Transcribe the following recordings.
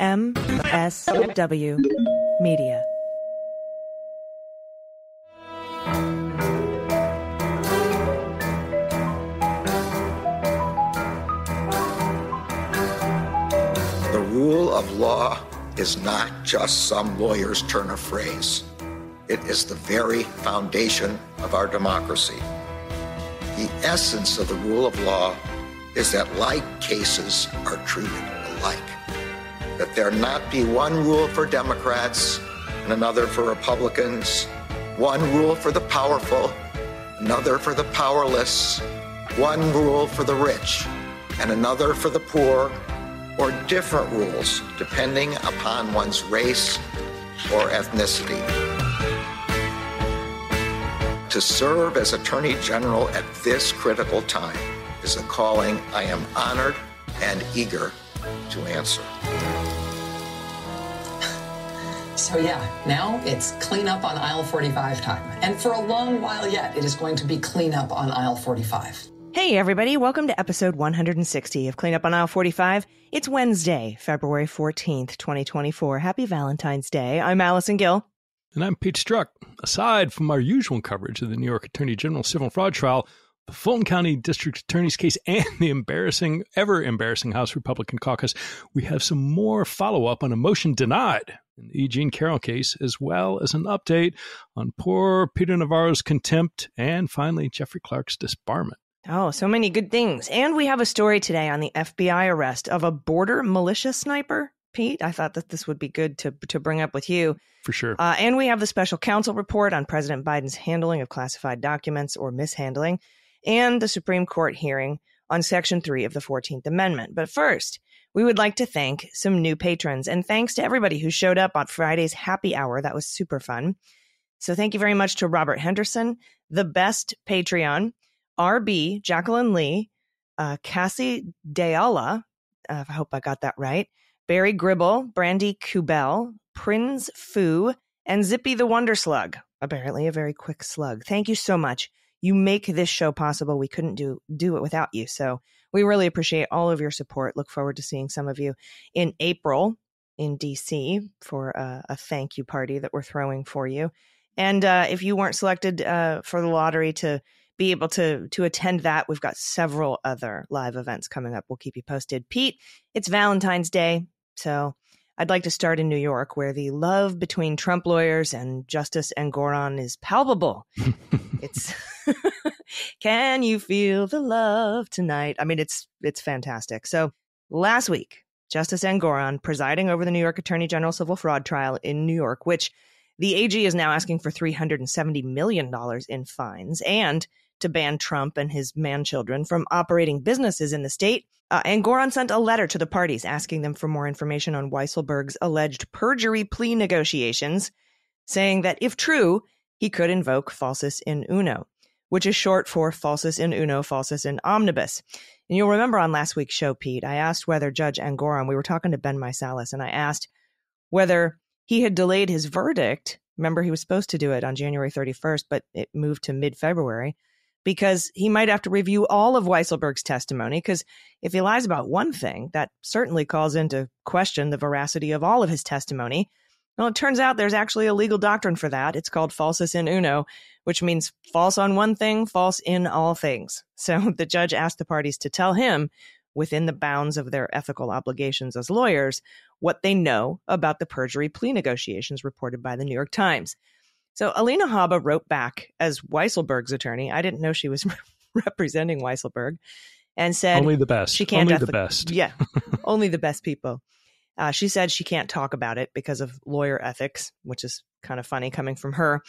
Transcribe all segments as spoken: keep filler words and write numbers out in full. M S W Media. The rule of law is not just some lawyer's turn of phrase. It is the very foundation of our democracy. The essence of the rule of law is that like cases are treated alike. That there not be one rule for Democrats and another for Republicans, one rule for the powerful, another for the powerless, one rule for the rich, and another for the poor, or different rules depending upon one's race or ethnicity. To serve as Attorney General at this critical time is a calling I am honored and eager to answer. So yeah, now it's clean up on aisle forty-five time. And for a long while yet, it is going to be clean up on aisle forty-five. Hey everybody, welcome to episode one hundred sixty of Clean Up on Aisle forty-five. It's Wednesday, February fourteenth, twenty twenty-four. Happy Valentine's Day. I'm Allison Gill. And I'm Pete Strzok. Aside from our usual coverage of the New York Attorney General civil fraud trial, the Fulton County District Attorney's case, and the embarrassing, ever embarrassing House Republican caucus, we have some more follow-up on a motion denied in the E. Jean Carroll case, as well as an update on poor Peter Navarro's contempt, and finally, Jeffrey Clark's disbarment. Oh, so many good things. And we have a story today on the F B I arrest of a border militia sniper. Pete, I thought that this would be good to to bring up with you. For sure. Uh, and we have the special counsel report on President Biden's handling of classified documents, or mishandling, and the Supreme Court hearing on Section Three of the Fourteenth Amendment. But first, we would like to thank some new patrons, and thanks to everybody who showed up on Friday's happy hour. That was super fun. So thank you very much to Robert Henderson, the best Patreon, R B, Jacqueline Lee, uh, Cassie Dayala, uh, I hope I got that right, Barry Gribble, Brandy Kubel, Prinz Fu, and Zippy the Wonder Slug, apparently a very quick slug. Thank you so much. You make this show possible. We couldn't do do it without you. So we really appreciate all of your support. Look forward to seeing some of you in April in D C for a, a thank you party that we're throwing for you. And uh, if you weren't selected uh, for the lottery to be able to to attend that, we've got several other live events coming up. We'll keep you posted. Pete, it's Valentine's Day. So I'd like to start in New York, where the love between Trump lawyers and Justice Engoron is palpable. It's can you feel the love tonight? I mean, it's it's fantastic. So last week, Justice Engoron, presiding over the New York Attorney General civil fraud trial in New York, which the A G is now asking for three hundred seventy million dollars in fines, and to ban Trump and his man children from operating businesses in the state. Uh, Engoron sent a letter to the parties asking them for more information on Weisselberg's alleged perjury plea negotiations, saying that if true, he could invoke falsus in uno, which is short for falsus in uno, falsus in omnibus. And you'll remember on last week's show, Pete, I asked whether Judge Engoron, we were talking to Ben Meiselas, and I asked whether he had delayed his verdict. Remember, he was supposed to do it on January thirty-first, but it moved to mid-February, because he might have to review all of Weisselberg's testimony, because if he lies about one thing, that certainly calls into question the veracity of all of his testimony. Well, it turns out there's actually a legal doctrine for that. It's called falsus in uno, which means false on one thing, false in all things. So the judge asked the parties to tell him, within the bounds of their ethical obligations as lawyers, what they know about the perjury plea negotiations reported by the New York Times. So Alina Habba wrote back as Weisselberg's attorney. I didn't know she was representing Weisselberg, and said only the best. She can't only the best. Yeah, only the best people. Uh, she said she can't talk about it because of lawyer ethics, which is kind of funny coming from her.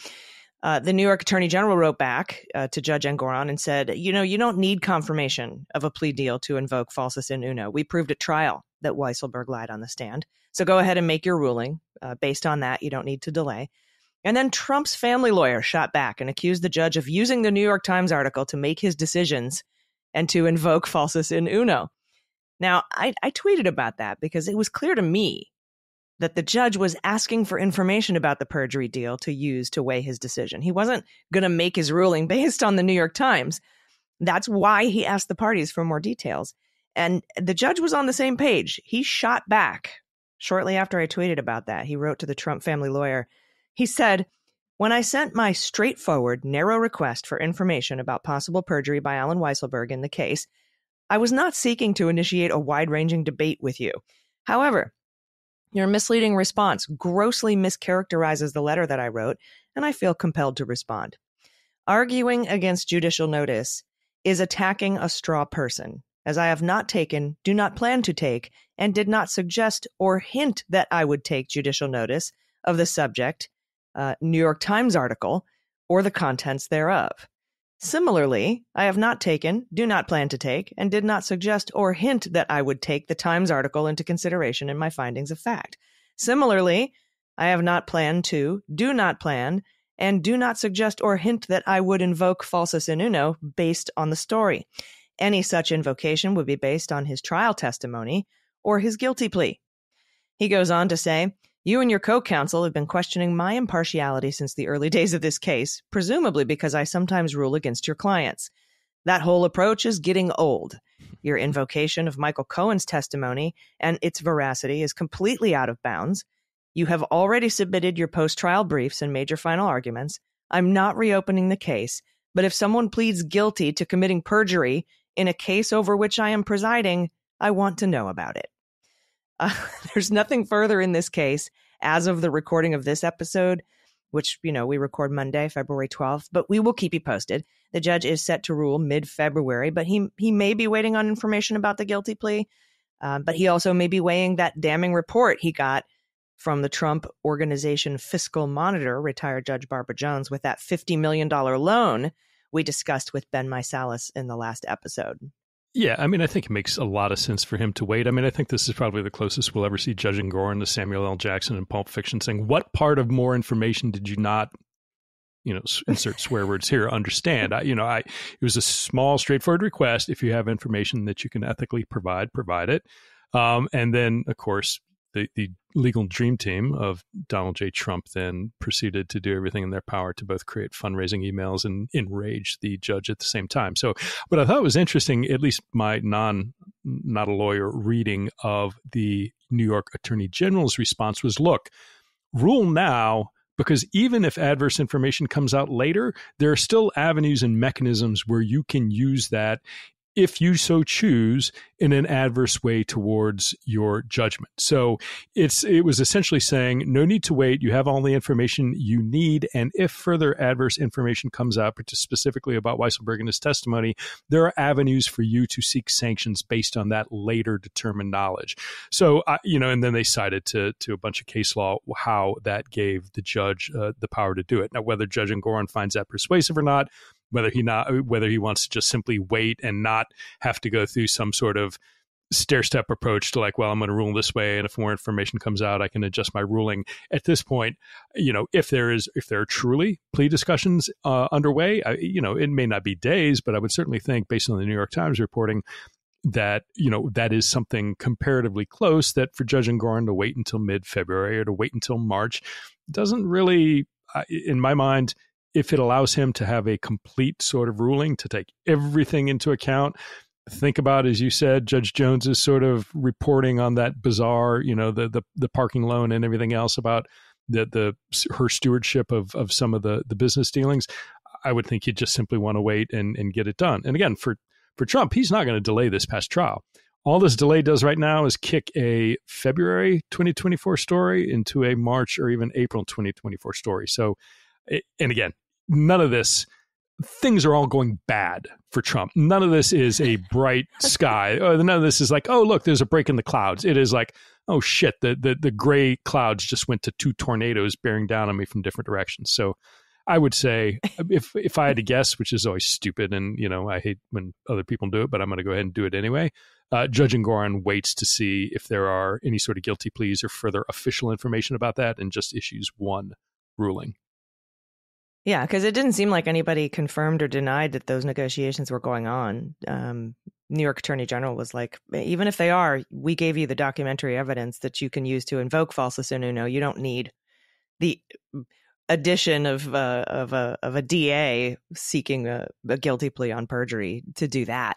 Uh, the New York Attorney General wrote back uh, to Judge Engoron and said, you know, you don't need confirmation of a plea deal to invoke falsus in uno. We proved at trial that Weisselberg lied on the stand. So go ahead and make your ruling uh, based on that. You don't need to delay. And then Trump's family lawyer shot back and accused the judge of using the New York Times article to make his decisions and to invoke falsus in uno. Now, I, I tweeted about that because it was clear to me that the judge was asking for information about the perjury deal to use to weigh his decision. He wasn't going to make his ruling based on the New York Times. That's why he asked the parties for more details. And the judge was on the same page. He shot back. Shortly after I tweeted about that, he wrote to the Trump family lawyer. He said, "When I sent my straightforward, narrow request for information about possible perjury by Alan Weisselberg in the case, I was not seeking to initiate a wide-ranging debate with you. However, your misleading response grossly mischaracterizes the letter that I wrote, and I feel compelled to respond. Arguing against judicial notice is attacking a straw person, as I have not taken, do not plan to take, and did not suggest or hint that I would take judicial notice of the subject, uh, New York Times article, or the contents thereof. Similarly, I have not taken, do not plan to take, and did not suggest or hint that I would take the Times article into consideration in my findings of fact. Similarly, I have not planned to, do not plan, and do not suggest or hint that I would invoke falsus in uno based on the story. Any such invocation would be based on his trial testimony or his guilty plea." He goes on to say, "You and your co-counsel have been questioning my impartiality since the early days of this case, presumably because I sometimes rule against your clients. That whole approach is getting old. Your invocation of Michael Cohen's testimony and its veracity is completely out of bounds. You have already submitted your post-trial briefs and made your final arguments. I'm not reopening the case, but if someone pleads guilty to committing perjury in a case over which I am presiding, I want to know about it. Uh, there's nothing further in this case as of the recording of this episode, which, you know, we record Monday, February twelfth, but we will keep you posted. The judge is set to rule mid-February, but he he may be waiting on information about the guilty plea, uh, but he also may be weighing that damning report he got from the Trump Organization Fiscal Monitor, retired Judge Barbara Jones, with that fifty million dollars loan we discussed with Ben Meiselas in the last episode. Yeah, I mean, I think it makes a lot of sense for him to wait. I mean, I think this is probably the closest we'll ever see Judge Engoron to Samuel L. Jackson in Pulp Fiction saying, "What part of more information did you not, you know, insert swear words here, understand? I, you know, I it was a small, straightforward request. If you have information that you can ethically provide, provide it." Um, and then, of course, the, the legal dream team of Donald J. Trump then proceeded to do everything in their power to both create fundraising emails and enrage the judge at the same time. So what I thought was interesting, at least my non, not a lawyer reading of the New York Attorney General's response was, look, rule now, because even if adverse information comes out later, there are still avenues and mechanisms where you can use that if you so choose, in an adverse way towards your judgment. So it's it was essentially saying, no need to wait. You have all the information you need. And if further adverse information comes out, which is specifically about Weisselberg and his testimony, there are avenues for you to seek sanctions based on that later determined knowledge. So, uh, you know, and then they cited to, to a bunch of case law how that gave the judge uh, the power to do it. Now, whether Judge Engoron finds that persuasive or not, whether he not whether he wants to just simply wait and not have to go through some sort of stair-step approach to like, well, I'm going to rule this way, and if more information comes out, I can adjust my ruling. At this point, you know, if there is if there are truly plea discussions uh, underway, I, you know, it may not be days, but I would certainly think, based on the New York Times reporting, that, you know, that is something comparatively close. That for Judge Engoron to wait until mid-February or to wait until March doesn't really, in my mind, if it allows him to have a complete sort of ruling to take everything into account, think about, as you said, Judge Jones is sort of reporting on that bizarre, you know, the the, the parking loan and everything else about the the her stewardship of of some of the the business dealings. I would think he'd just simply want to wait and and get it done. And again, for for Trump, he's not going to delay this past trial. All this delay does right now is kick a February twenty twenty-four story into a March or even April twenty twenty-four story. So, and again, none of this, things are all going bad for Trump. None of this is a bright sky. None of this is like, oh, look, there's a break in the clouds. It is like, oh, shit, the, the, the gray clouds just went to two tornadoes bearing down on me from different directions. So I would say if if I had to guess, which is always stupid, and, you know, I hate when other people do it, but I'm going to go ahead and do it anyway. Uh, Judge Engoron waits to see if there are any sort of guilty pleas or further official information about that and just issues one ruling. Yeah, because it didn't seem like anybody confirmed or denied that those negotiations were going on. Um, New York Attorney General was like, even if they are, we gave you the documentary evidence that you can use to invoke falsus in uno. You don't need the addition of uh, of a of a D A seeking a, a guilty plea on perjury to do that.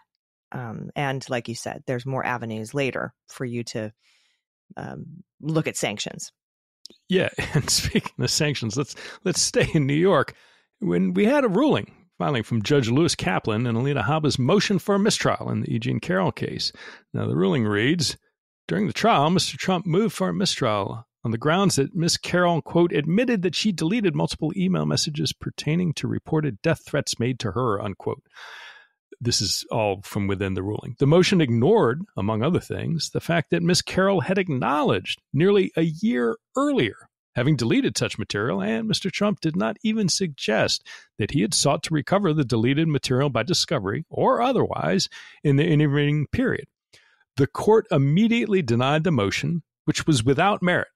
Um, and like you said, there's more avenues later for you to um, look at sanctions. Yeah. And speaking of sanctions, let's let's stay in New York. When we had a ruling finally from Judge Lewis Kaplan and Alina Habba's motion for a mistrial in the E. Jean Carroll case. Now, the ruling reads, during the trial, Mister Trump moved for a mistrial on the grounds that Miz Carroll, quote, admitted that she deleted multiple email messages pertaining to reported death threats made to her, unquote. This is all from within the ruling. The motion ignored, among other things, the fact that Miz Carroll had acknowledged nearly a year earlier having deleted such material, and Mister Trump did not even suggest that he had sought to recover the deleted material by discovery or otherwise in the intervening period. The court immediately denied the motion, which was without merit.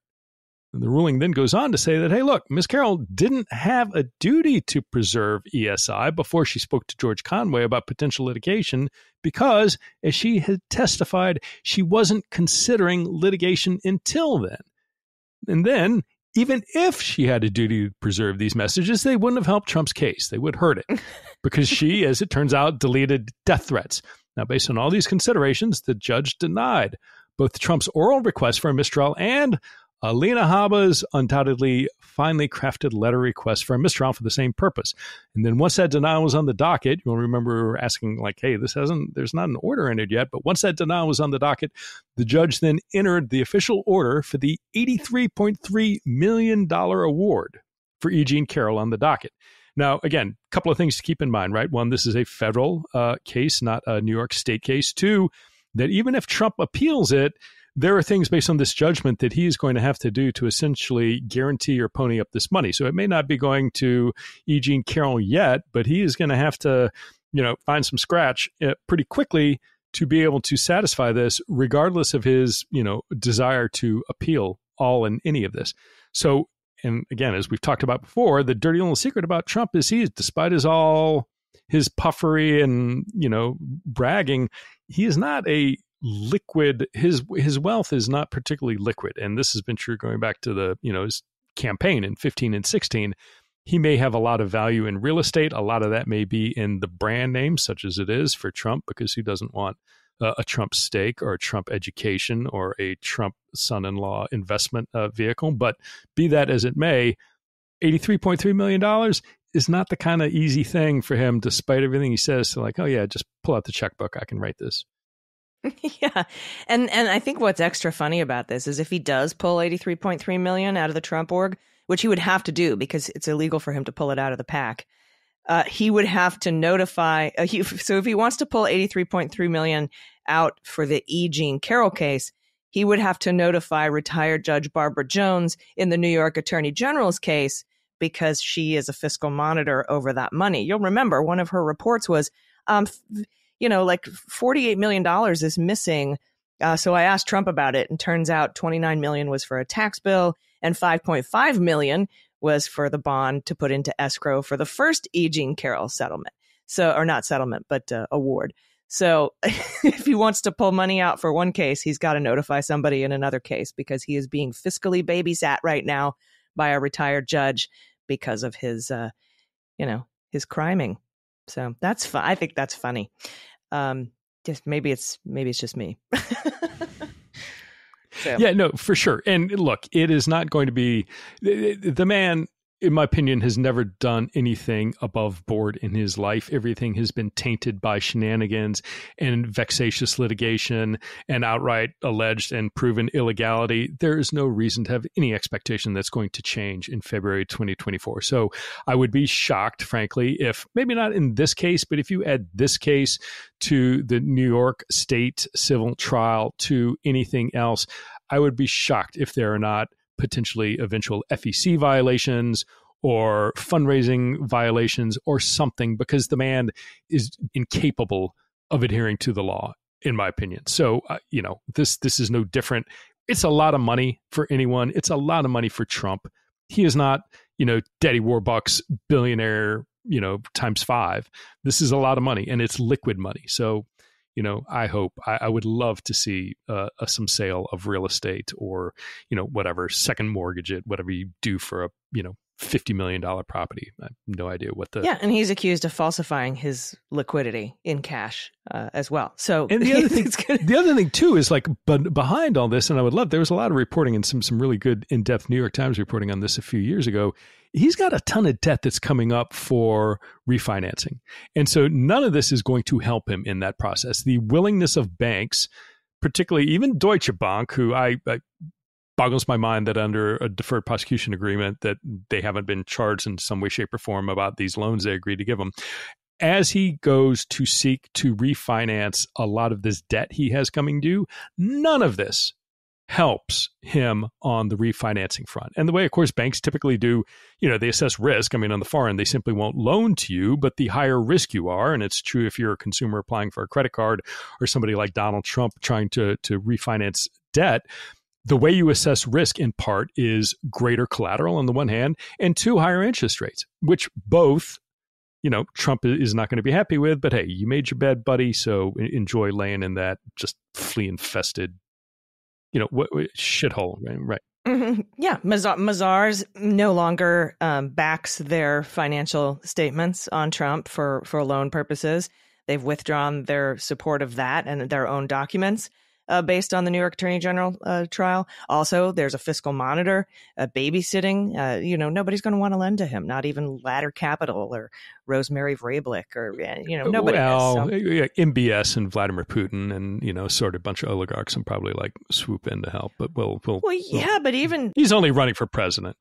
And the ruling then goes on to say that, hey, look, Miz Carroll didn't have a duty to preserve E S I before she spoke to George Conway about potential litigation because, as she had testified, she wasn't considering litigation until then. And then, even if she had a duty to preserve these messages, they wouldn't have helped Trump's case. They would hurt it because she, as it turns out, deleted death threats. Now, based on all these considerations, the judge denied both Trump's oral request for a mistrial and Alina Habba's undoubtedly finely crafted letter request for a mistrial for the same purpose. And then once that denial was on the docket, you'll remember we were asking like, hey, this hasn't, there's not an order entered yet. But once that denial was on the docket, the judge then entered the official order for the eighty-three point three million dollars award for E. Jean Carroll on the docket. Now, again, a couple of things to keep in mind, right? One, this is a federal uh, case, not a New York state case. Two, that even if Trump appeals it, there are things based on this judgment that he is going to have to do to essentially guarantee or pony up this money. So it may not be going to E. Jean Carroll yet, but he is going to have to, you know, find some scratch pretty quickly to be able to satisfy this, regardless of his, you know, desire to appeal all and any of this. So, and again, as we've talked about before, the dirty little secret about Trump is he, despite his all his puffery and, you know, bragging, he is not a liquid, his his wealth is not particularly liquid. And this has been true going back to the, you know, his campaign in fifteen and sixteen. He may have a lot of value in real estate. A lot of that may be in the brand name, such as it is for Trump, because who doesn't want uh, a Trump stake or a Trump education or a Trump son-in-law investment uh, vehicle? But be that as it may, eighty-three point three million dollars is not the kind of easy thing for him, despite everything he says, to like, oh yeah, just pull out the checkbook. I can write this. Yeah. And and I think what's extra funny about this is if he does pull eighty-three point three million out of the Trump org, which he would have to do because it's illegal for him to pull it out of the PAC, uh, he would have to notify. Uh, he, so if he wants to pull eighty-three point three million out for the E. Jean Carroll case, he would have to notify retired Judge Barbara Jones in the New York Attorney General's case because she is a fiscal monitor over that money. You'll remember one of her reports was, um. you know, like forty-eight million dollars is missing. Uh, so I asked Trump about it, and turns out twenty-nine million dollars was for a tax bill and five point five million dollars was for the bond to put into escrow for the first E. Jean Carroll settlement. So, or not settlement, but uh, award. So if he wants to pull money out for one case, he's got to notify somebody in another case because he is being fiscally babysat right now by a retired judge because of his, uh, you know, his criming. So that's fun. I think that's funny. Um, just maybe it's maybe it's just me. So. Yeah, no, for sure. And look, it is not going to be the, the man, in my opinion, has never done anything above board in his life. Everything has been tainted by shenanigans and vexatious litigation and outright alleged and proven illegality. There is no reason to have any expectation that's going to change in February twenty twenty-four. So I would be shocked, frankly, if maybe not in this case, but if you add this case to the New York state civil trial to anything else, I would be shocked if there are not potentially eventual F E C violations or fundraising violations or something, because the man is incapable of adhering to the law, in my opinion. So, uh, you know, this this is no different. It's a lot of money for anyone. It's a lot of money for Trump. He is not, you know, Daddy Warbucks billionaire, you know, times five. This is a lot of money, and it's liquid money. So, you know, I hope I, I would love to see uh, uh, some sale of real estate or, you know, whatever second mortgage it, whatever you do for a, you know, fifty million dollars property. I have no idea what the... Yeah, and he's accused of falsifying his liquidity in cash uh, as well. So and the other thing, gonna... the other thing too is like, but behind all this, and I would love, there was a lot of reporting and some some really good in-depth New York Times reporting on this a few years ago. He's got a ton of debt that's coming up for refinancing. And so none of this is going to help him in that process. The willingness of banks, particularly even Deutsche Bank, who I... I boggles my mind that under a deferred prosecution agreement that they haven't been charged in some way, shape, or form about these loans they agreed to give him. As he goes to seek to refinance a lot of this debt he has coming due, none of this helps him on the refinancing front. And the way, of course, banks typically do, you know, they assess risk. I mean, on the foreign, they simply won't loan to you, but the higher risk you are, and it's true if you're a consumer applying for a credit card or somebody like Donald Trump trying to, to refinance debt, the way you assess risk in part is greater collateral on the one hand, and two, higher interest rates, which both, you know, Trump is not going to be happy with, but hey, you made your bed, buddy. So enjoy laying in that just flea infested, you know, what, what, shithole. Right. right. Mm-hmm. Yeah. Mazar, Mazars no longer um, backs their financial statements on Trump for, for loan purposes. They've withdrawn their support of that and their own documents. Uh, based on the New York Attorney General uh, trial. Also, there's a fiscal monitor, uh, babysitting. Uh, you know, nobody's going to want to lend to him, not even Ladder Capital or Rosemary Vrablic or, you know, nobody. Well, is, so. M B S and Vladimir Putin and, you know, sort of bunch of oligarchs and probably like swoop in to help. But we'll, we'll, well yeah, we'll, but even he's only running for president.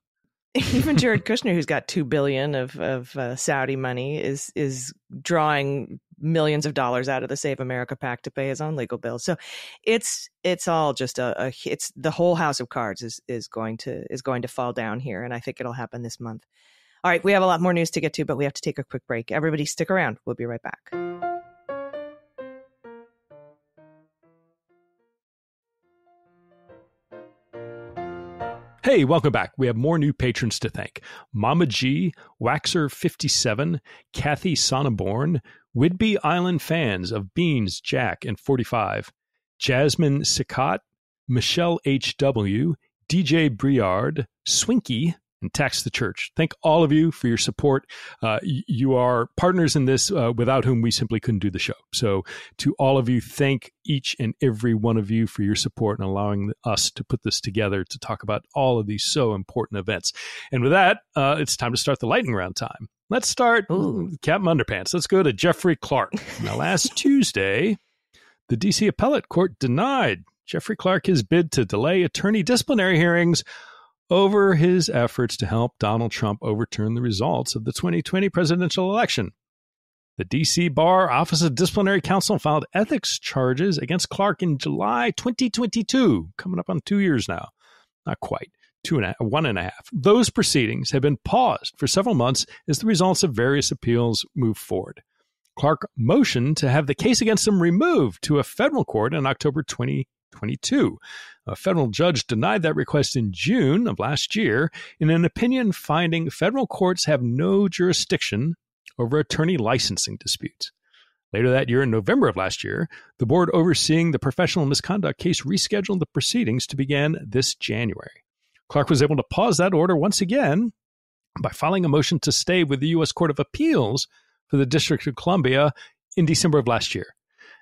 Even Jared Kushner, who's got two billion of, of uh, Saudi money, is is drawing millions of dollars out of the Save America PAC to pay his own legal bills. So it's it's all just a, a it's the whole house of cards is is going to is going to fall down here. And I think it'll happen this month. All right. We have a lot more news to get to, but we have to take a quick break. Everybody stick around. We'll be right back. Hey, welcome back. We have more new patrons to thank. Mama G, Waxer fifty-seven, Kathy Sonneborn, Whidbey Island fans of Beans, Jack, and forty-five, Jasmine Sikat, Michelle H W, D J Briard, Swinky, and Tax the Church. Thank all of you for your support. Uh, you are partners in this, uh, without whom we simply couldn't do the show. So to all of you, thank each and every one of you for your support and allowing us to put this together to talk about all of these so important events. And with that, uh, it's time to start the lightning round time. Let's start, ooh, Captain Underpants. Let's go to Jeffrey Clark. Now, last Tuesday, the D C Appellate Court denied Jeffrey Clark his bid to delay attorney disciplinary hearings over his efforts to help Donald Trump overturn the results of the twenty twenty presidential election. The D C Bar Office of Disciplinary Counsel filed ethics charges against Clark in July twenty twenty-two, coming up on two years now. Not quite, two and a half, one and a half. Those proceedings have been paused for several months as the results of various appeals move forward. Clark motioned to have the case against him removed to a federal court in October twenty twenty-two. A federal judge denied that request in June of last year in an opinion finding federal courts have no jurisdiction over attorney licensing disputes. Later that year, in November of last year, the board overseeing the professional misconduct case rescheduled the proceedings to begin this January. Clark was able to pause that order once again by filing a motion to stay with the U S Court of Appeals for the District of Columbia in December of last year.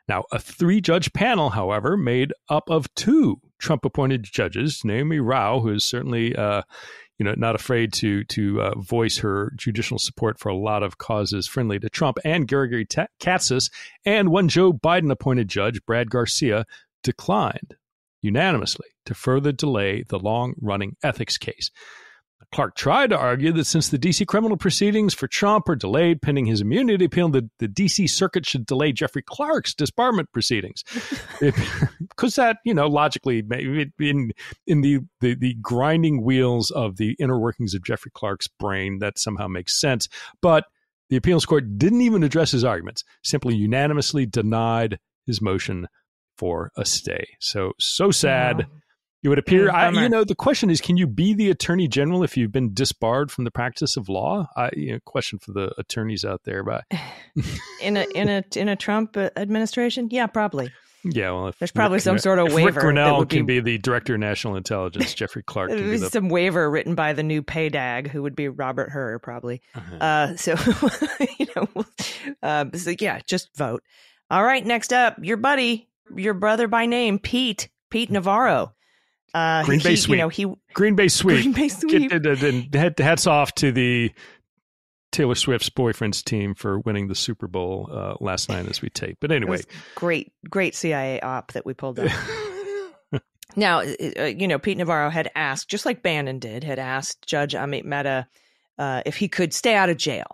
Now, a three-judge panel, however, made up of two Trump-appointed judges, Naomi Rao, who is certainly, uh, you know, not afraid to to uh, voice her judicial support for a lot of causes friendly to Trump, and Gregory Ta- Katsas, and one Joe Biden-appointed judge, Brad Garcia, declined unanimously to further delay the long-running ethics case. Clark tried to argue that since the D C criminal proceedings for Trump are delayed pending his immunity appeal, the, the D C Circuit should delay Jeffrey Clark's disbarment proceedings. Because that, you know, logically, in in the, the, the grinding wheels of the inner workings of Jeffrey Clark's brain, that somehow makes sense. But the appeals court didn't even address his arguments, simply unanimously denied his motion for a stay. So, so sad. Wow. It would appear, I, you know, the question is, can you be the attorney general if you've been disbarred from the practice of law? I, you know, question for the attorneys out there. But in a in a in a Trump administration, yeah, probably. Yeah, well, if there's probably Rick, some sort of waiver. Rick Grinnell be, can be the director of national intelligence. Jeffrey Clark can be the, some waiver written by the new paydag, who would be Robert Hur, probably. Uh-huh. Uh, so, you know, uh, so yeah, just vote. All right, next up, your buddy, your brother by name, Pete, Pete Navarro. Uh, Green Bay he, Sweep. You know, he, Green Bay Sweep. Green Bay Sweep. Hats off to the Taylor Swift's boyfriend's team for winning the Super Bowl uh, last night as we tape. But anyway, great, great C I A op that we pulled up. Now, uh, you know, Pete Navarro had asked, just like Bannon did, had asked Judge Amit Mehta uh, if he could stay out of jail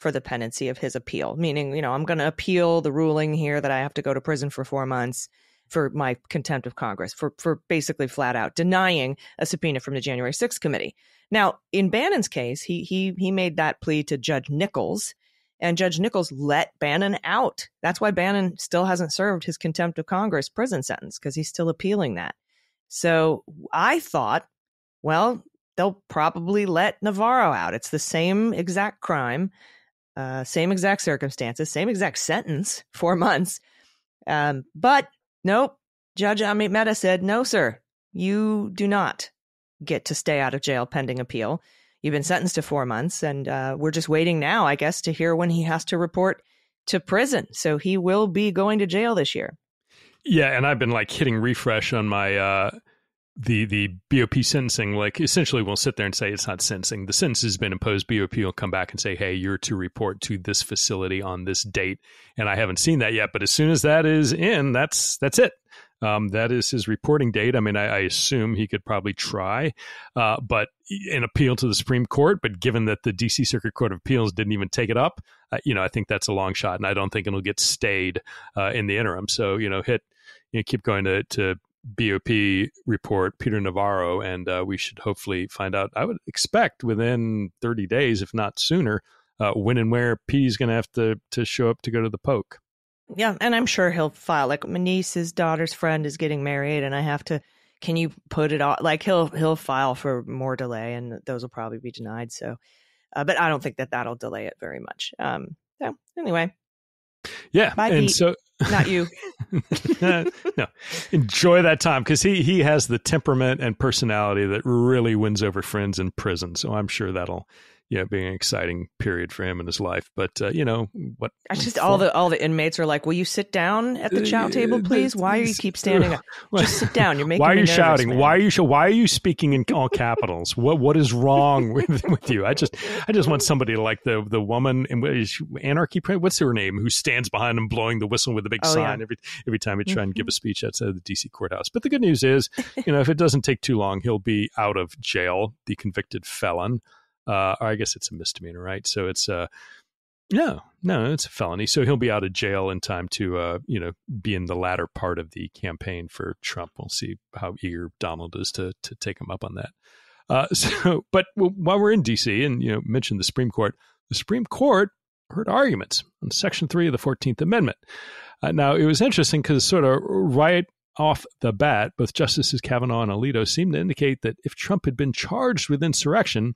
for the pendency of his appeal, meaning, you know, I'm going to appeal the ruling here that I have to go to prison for four months for my contempt of Congress, for, for basically flat out denying a subpoena from the January sixth committee. Now, in Bannon's case, he he he made that plea to Judge Nichols, and Judge Nichols let Bannon out. That's why Bannon still hasn't served his contempt of Congress prison sentence, because he's still appealing that. So I thought, well, they'll probably let Navarro out. It's the same exact crime, uh, same exact circumstances, same exact sentence, four months. Um, but nope, Judge Amit Mehta said, no, sir, you do not get to stay out of jail pending appeal. You've been sentenced to four months, and uh, we're just waiting now, I guess, to hear when he has to report to prison. So he will be going to jail this year. Yeah, and I've been like hitting refresh on my uh, the the B O P sentencing. Like, essentially, we'll sit there and say it's not sentencing. The sentence has been imposed. B O P will come back and say, "Hey, you're to report to this facility on this date." And I haven't seen that yet, but as soon as that is in, that's that's it. Um, that is his reporting date. I mean, I, I assume he could probably try, uh, but an appeal to the Supreme Court. But given that the D C Circuit Court of Appeals didn't even take it up, uh, you know, I think that's a long shot, and I don't think it'll get stayed uh, in the interim. So, you know, hit, you know, keep going to, to B O P report Peter Navarro, and uh, we should hopefully find out. I would expect within thirty days, if not sooner, uh, when and where P is going to have to to show up to go to the poke. Yeah, and I'm sure he'll file, like, my niece's daughter's friend is getting married and I have to, can you put it off? Like, he'll he'll file for more delay, and those will probably be denied. So, uh, but I don't think that that'll delay it very much. Um, so anyway. Yeah. Bye, and Pete. So not you. uh, no, enjoy that time, because he, he has the temperament and personality that really wins over friends in prison. So I'm sure that'll, yeah, being an exciting period for him in his life. But, uh, you know, what? I just all the all the inmates are like, will you sit down at the chow table, please? Why do you keep standing up? Just sit down. You're making Why are you nervous, shouting? Man. Why are you sh- Why are you speaking in all capitals? What What is wrong with, with you? I just I just want somebody like the the woman in Anarchy, what's her name, who stands behind him blowing the whistle with a big oh, sign yeah. every every time he try and give a speech outside of the D C courthouse. But the good news is, you know, if it doesn't take too long, he'll be out of jail, the convicted felon. Uh, or I guess it's a misdemeanor, right? So it's uh, no, no, it's a felony. So he'll be out of jail in time to, uh, you know, be in the latter part of the campaign for Trump. We'll see how eager Donald is to to take him up on that. Uh, so, but while we're in D C and, you know, mentioned the Supreme Court, the Supreme Court heard arguments on Section Three of the Fourteenth Amendment. Uh, now, it was interesting because sort of right off the bat, both Justices Kavanaugh and Alito seemed to indicate that if Trump had been charged with insurrection,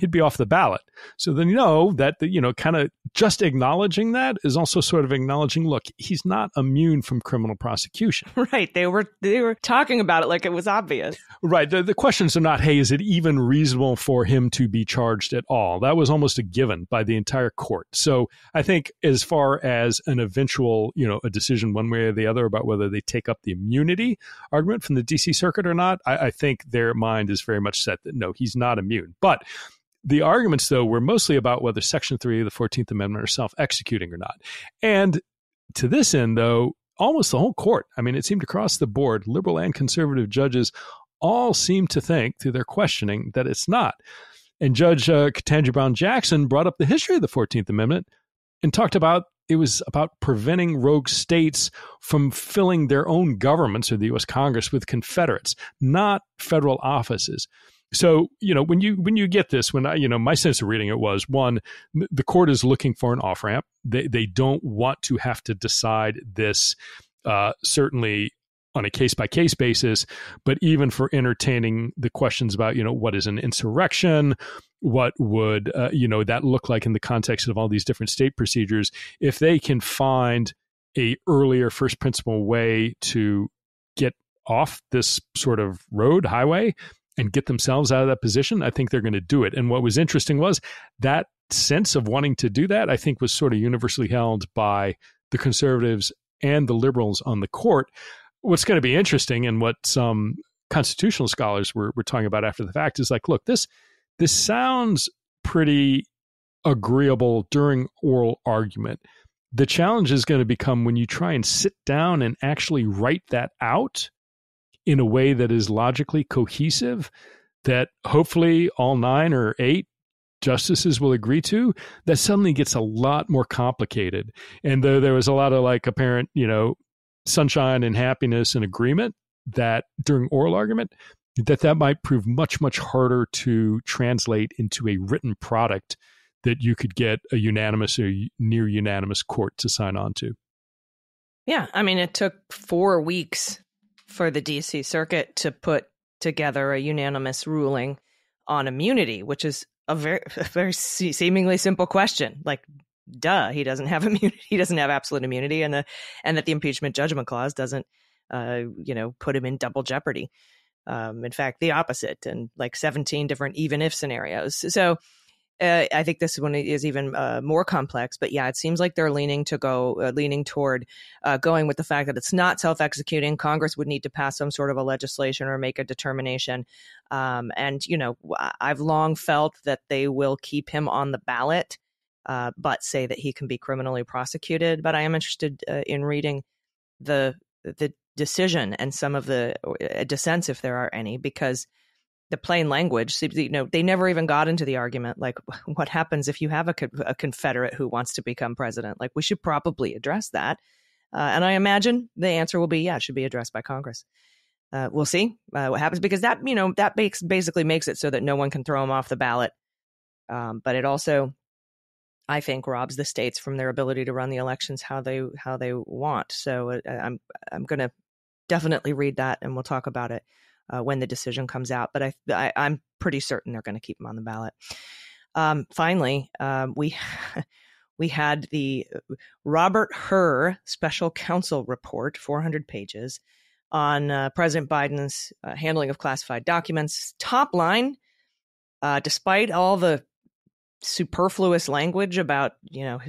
he'd be off the ballot. So then, you know, that, the, you know, kind of just acknowledging that is also sort of acknowledging, look, he's not immune from criminal prosecution. Right. They were they were talking about it like it was obvious. Right. The, the questions are not, hey, is it even reasonable for him to be charged at all? That was almost a given by the entire court. So I think as far as an eventual, you know, a decision one way or the other about whether they take up the immunity argument from the D C Circuit or not, I, I think their mind is very much set that, no, he's not immune. But the arguments, though, were mostly about whether Section three of the fourteenth Amendment are self-executing or not. And to this end, though, almost the whole court, I mean, it seemed across the board, liberal and conservative judges all seemed to think through their questioning that it's not. And Judge uh, Ketanji Brown Jackson brought up the history of the fourteenth Amendment and talked about it was about preventing rogue states from filling their own governments or the U S Congress with Confederates, not federal offices. So, you know, when you when you get this, when I, you know, my sense of reading it was, one, the court is looking for an off ramp. They they don't want to have to decide this, uh, certainly on a case by case basis, but even for entertaining the questions about, you know, what is an insurrection, what would, uh, you know, that look like in the context of all these different state procedures, if they can find a earlier first principle way to get off this sort of road highway and get themselves out of that position, I think they're going to do it. And what was interesting was that sense of wanting to do that, I think, was sort of universally held by the conservatives and the liberals on the court. What's going to be interesting, and what some constitutional scholars were, were talking about after the fact, is like, look, this this sounds pretty agreeable during oral argument. The challenge is going to become when you try and sit down and actually write that out in a way that is logically cohesive, that hopefully all nine or eight justices will agree to, that suddenly gets a lot more complicated. And though there was a lot of like apparent, you know, sunshine and happiness and agreement that during oral argument, that that might prove much, much harder to translate into a written product that you could get a unanimous or near unanimous court to sign on to. Yeah. I mean, it took four weeks for the D C Circuit to put together a unanimous ruling on immunity, which is a very, a very seemingly simple question. Like, duh, he doesn't have immunity. He doesn't have absolute immunity. And the, and that the impeachment judgment clause doesn't, uh, you know, put him in double jeopardy. Um, in fact, the opposite, and like seventeen different even if scenarios. So uh, I think this one is even uh, more complex. But yeah, it seems like they're leaning to go uh, leaning toward uh, going with the fact that it's not self-executing. Congress would need to pass some sort of a legislation or make a determination. Um, and, you know, I've long felt that they will keep him on the ballot, uh, but say that he can be criminally prosecuted. But I am interested uh, in reading the the. decision and some of the dissents, if there are any, because the plain language, you know, they never even got into the argument, like, what happens if you have a, a Confederate who wants to become president? Like, we should probably address that. Uh, and I imagine the answer will be, yeah, it should be addressed by Congress. Uh, we'll see uh, what happens, because that, you know, that makes, basically makes it so that no one can throw him off the ballot. Um, but it also, I think, robs the states from their ability to run the elections how they how they want. So uh, I'm I'm going to definitely read that, and we'll talk about it uh, when the decision comes out. But I, I, I'm pretty certain they're going to keep him on the ballot. Um, finally, um, we we had the Robert Hur special counsel report, four hundred pages, on uh, President Biden's uh, handling of classified documents. Top line, uh, despite all the superfluous language about, you know,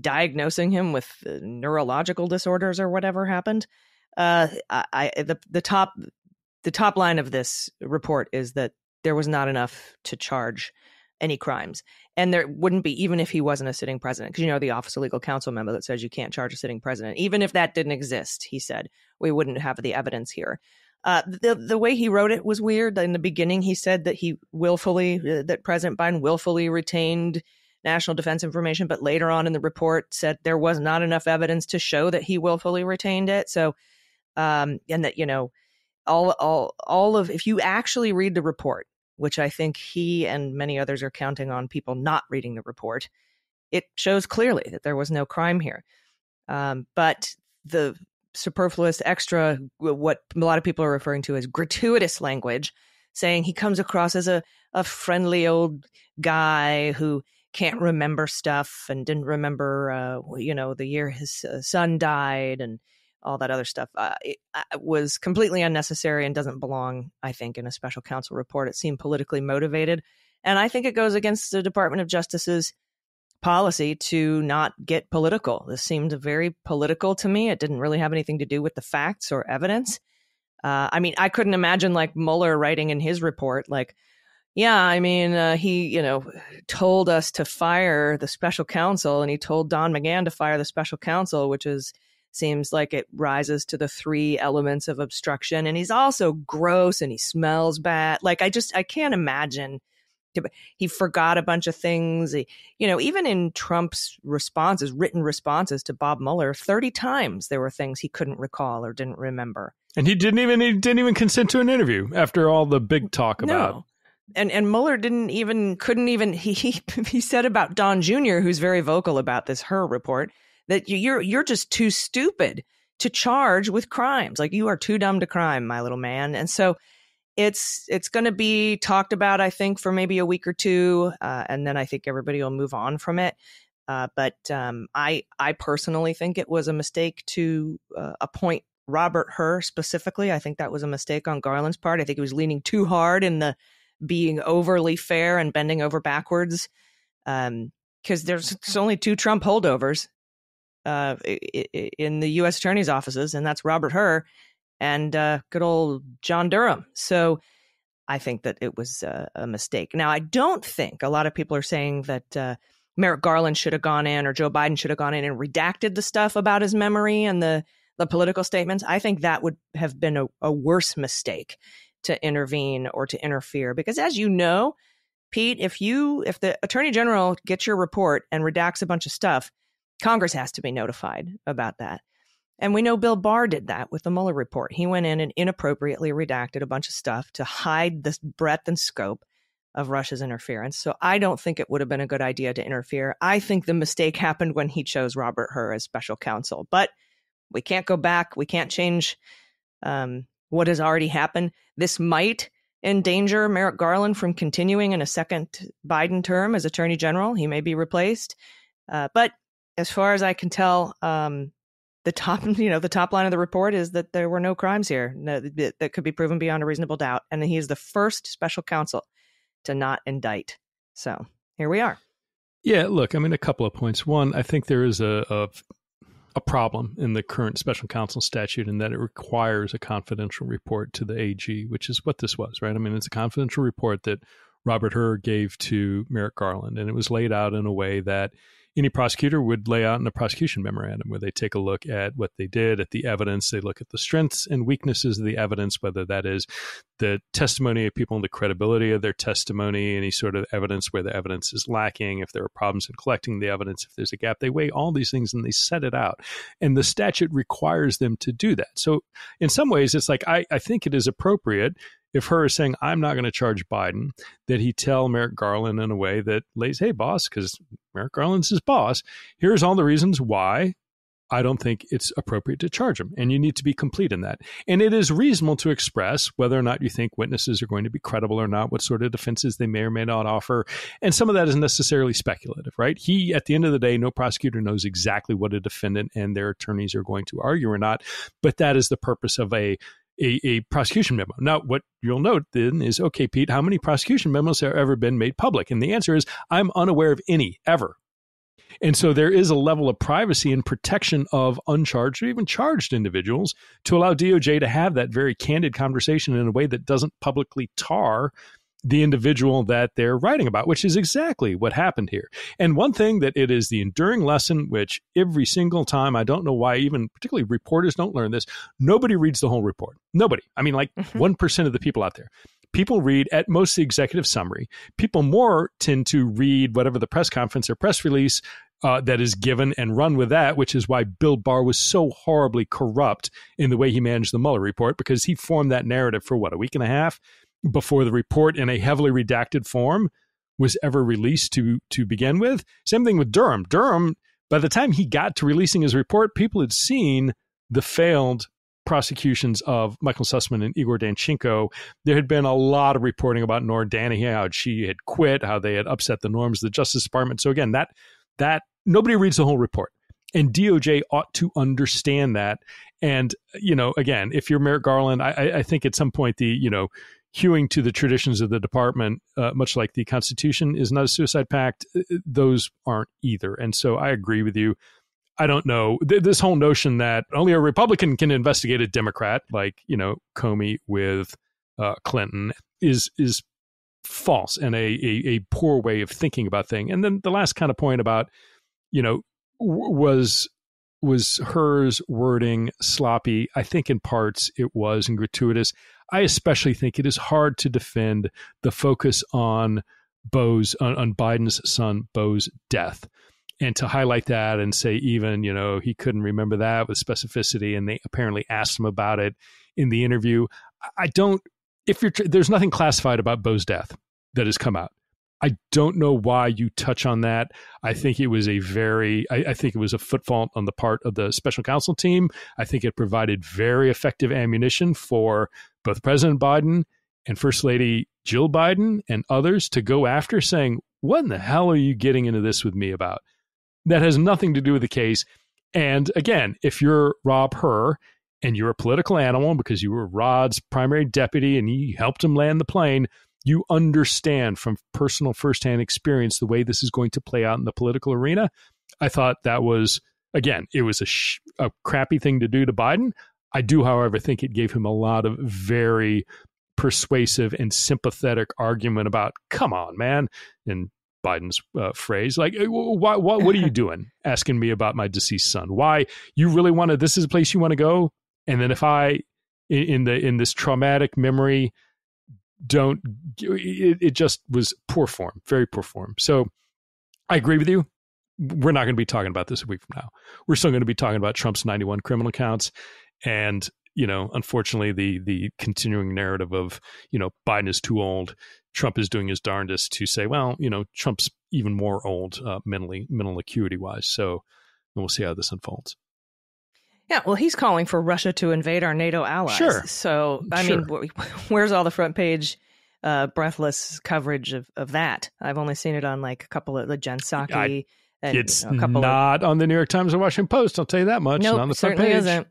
diagnosing him with neurological disorders or whatever happened, Uh, I, I the the top the top line of this report is that there was not enough to charge any crimes, and there wouldn't be even if he wasn't a sitting president, because, you know, the Office of Legal Counsel memo that says you can't charge a sitting president, even if that didn't exist, he said, we wouldn't have the evidence here. Uh, the the way he wrote it was weird. In the beginning, he said that he willfully uh, that President Biden willfully retained national defense information, but later on in the report said there was not enough evidence to show that he willfully retained it. So. Um, and that, you know, all, all, all of, if you actually read the report, which I think he and many others are counting on people not reading the report, it shows clearly that there was no crime here. Um, but the superfluous extra, what a lot of people are referring to as gratuitous language, saying he comes across as a, a friendly old guy who can't remember stuff and didn't remember, uh, you know, the year his son died and all that other stuff uh, it, uh, was completely unnecessary and doesn't belong, I think, in a special counsel report. It seemed politically motivated. And I think it goes against the Department of Justice's policy to not get political. This seemed very political to me. It didn't really have anything to do with the facts or evidence. Uh, I mean, I couldn't imagine like Mueller writing in his report, like, yeah, I mean, uh, he, you know, told us to fire the special counsel, and he told Don McGahn to fire the special counsel, which is, seems like it rises to the three elements of obstruction. And he's also gross and he smells bad. Like, I just, I can't imagine. He forgot a bunch of things. He, you know, even in Trump's responses, written responses to Bob Mueller, thirty times there were things he couldn't recall or didn't remember. And he didn't even, he didn't even consent to an interview after all the big talk about. No. And and Mueller didn't even, couldn't even, he, he, he said about Don Junior, who's very vocal about this Hur report, that you're you're just too stupid to charge with crimes. Like, you are too dumb to crime, my little man. And so it's it's going to be talked about, I think, for maybe a week or two. Uh, and then I think everybody will move on from it. Uh, but um, I I personally think it was a mistake to uh, appoint Robert Hur specifically. I think that was a mistake on Garland's part. I think he was leaning too hard in the being overly fair and bending over backwards, because um, there's only two Trump holdovers uh, in the U S attorney's offices, and that's Robert Hur and uh, good old John Durham. So I think that it was uh, a mistake. Now, I don't think a lot of people are saying that uh, Merrick Garland should have gone in or Joe Biden should have gone in and redacted the stuff about his memory and the, the political statements. I think that would have been a, a worse mistake to intervene or to interfere, because, as you know, Pete, if you if the Attorney General gets your report and redacts a bunch of stuff, Congress has to be notified about that. And we know Bill Barr did that with the Mueller report. He went in and inappropriately redacted a bunch of stuff to hide the breadth and scope of Russia's interference. So I don't think it would have been a good idea to interfere. I think the mistake happened when he chose Robert Hur as special counsel. But we can't go back. We can't change um, what has already happened. This might endanger Merrick Garland from continuing in a second Biden term as Attorney General. He may be replaced. Uh, but as far as I can tell, um, The top, you know, the top line of the report is that there were no crimes here that, that could be proven beyond a reasonable doubt. And he is the first special counsel to not indict. So here we are. Yeah, look, I mean, a couple of points. One, I think there is a, a, a problem in the current special counsel statute in that it requires a confidential report to the A G, which is what this was, right? I mean, it's a confidential report that Robert Hur gave to Merrick Garland, and it was laid out in a way that any prosecutor would lay out in a prosecution memorandum, where they take a look at what they did, at the evidence, they look at the strengths and weaknesses of the evidence, whether that is the testimony of people and the credibility of their testimony, any sort of evidence where the evidence is lacking, if there are problems in collecting the evidence, if there's a gap. They weigh all these things and they set it out. And the statute requires them to do that. So in some ways, it's like, I, I think it is appropriate if Hur is saying, I'm not going to charge Biden, that he tell Merrick Garland in a way that lays, hey, boss, because Merrick Garland's his boss, here's all the reasons why I don't think it's appropriate to charge him. And you need to be complete in that. And it is reasonable to express whether or not you think witnesses are going to be credible or not, what sort of defenses they may or may not offer. And some of that is necessarily speculative, right? He, at the end of the day, no prosecutor knows exactly what a defendant and their attorneys are going to argue or not. But that is the purpose of a A, a prosecution memo. Now, what you'll note then is, okay, Pete, how many prosecution memos have ever been made public? And the answer is, I'm unaware of any ever. And so there is a level of privacy and protection of uncharged or even charged individuals to allow D O J to have that very candid conversation in a way that doesn't publicly tar the individual that they're writing about, which is exactly what happened here. And one thing that it is the enduring lesson, which every single time, I don't know why, even particularly reporters don't learn this, nobody reads the whole report. Nobody. I mean, like mm-hmm. one percent of the people out there. People read at most the executive summary. People more tend to read whatever the press conference or press release Uh, that is given and run with that, which is why Bill Barr was so horribly corrupt in the way he managed the Mueller report, because he formed that narrative for what, a week and a half before the report in a heavily redacted form was ever released to to begin with. Same thing with Durham. Durham, by the time he got to releasing his report, people had seen the failed prosecutions of Michael Sussman and Igor Danchenko. There had been a lot of reporting about Nora Danahue, how she had quit, how they had upset the norms of the Justice Department. So again, that that nobody reads the whole report. And D O J ought to understand that. And, you know, again, if you're Merrick Garland, I, I think at some point the, you know, hewing to the traditions of the department, uh, much like the Constitution, is not a suicide pact. Those aren't either. And so I agree with you. I don't know. Th- this whole notion that only a Republican can investigate a Democrat, like, you know, Comey with uh, Clinton, is is false and a, a, a poor way of thinking about things. And then the last kind of point about, you know, w- was was Hur's wording sloppy? I think in parts it was, and gratuitous. I especially think it is hard to defend the focus on Bo's on, on Biden's son Bo's death, and to highlight that and say, even, you know, he couldn't remember that with specificity, and they apparently asked him about it in the interview. I don't. If you're, there's nothing classified about Bo's death that has come out. I don't know why you touch on that. I think it was a very, I, I think it was a foot fault on the part of the special counsel team. I think it provided very effective ammunition for both President Biden and First Lady Jill Biden and others to go after, saying, what in the hell are you getting into this with me about? that has nothing to do with the case. And again, if you're Rob Hur and you're a political animal because you were Rod's primary deputy and you helped him land the plane, you understand from personal firsthand experience the way this is going to play out in the political arena. I thought that was, again, it was a, sh- a crappy thing to do to Biden. I do, however, think it gave him a lot of very persuasive and sympathetic argument about, come on, man, in Biden's uh, phrase, like, why, why, what are you doing asking me about my deceased son? Why, you really want to, this is a place you want to go? And then if I, in, in the in this traumatic memory, don't, it, it just was poor form, very poor form. So I agree with you. We're not going to be talking about this a week from now. We're still going to be talking about Trump's ninety-one criminal counts. And, you know, unfortunately, the the continuing narrative of, you know, Biden is too old. Trump is doing his darndest to say, well, you know, Trump's even more old uh, mentally, mental acuity wise. So we'll see how this unfolds. Yeah, well, he's calling for Russia to invade our NATO allies. Sure. So, I sure. mean, where's all the front page uh, breathless coverage of, of that? I've only seen it on like a couple of the Jen Psaki. I, and, it's you know, a couple not of, on the New York Times or Washington Post. I'll tell you that much. Nope, not on the front page. Isn't.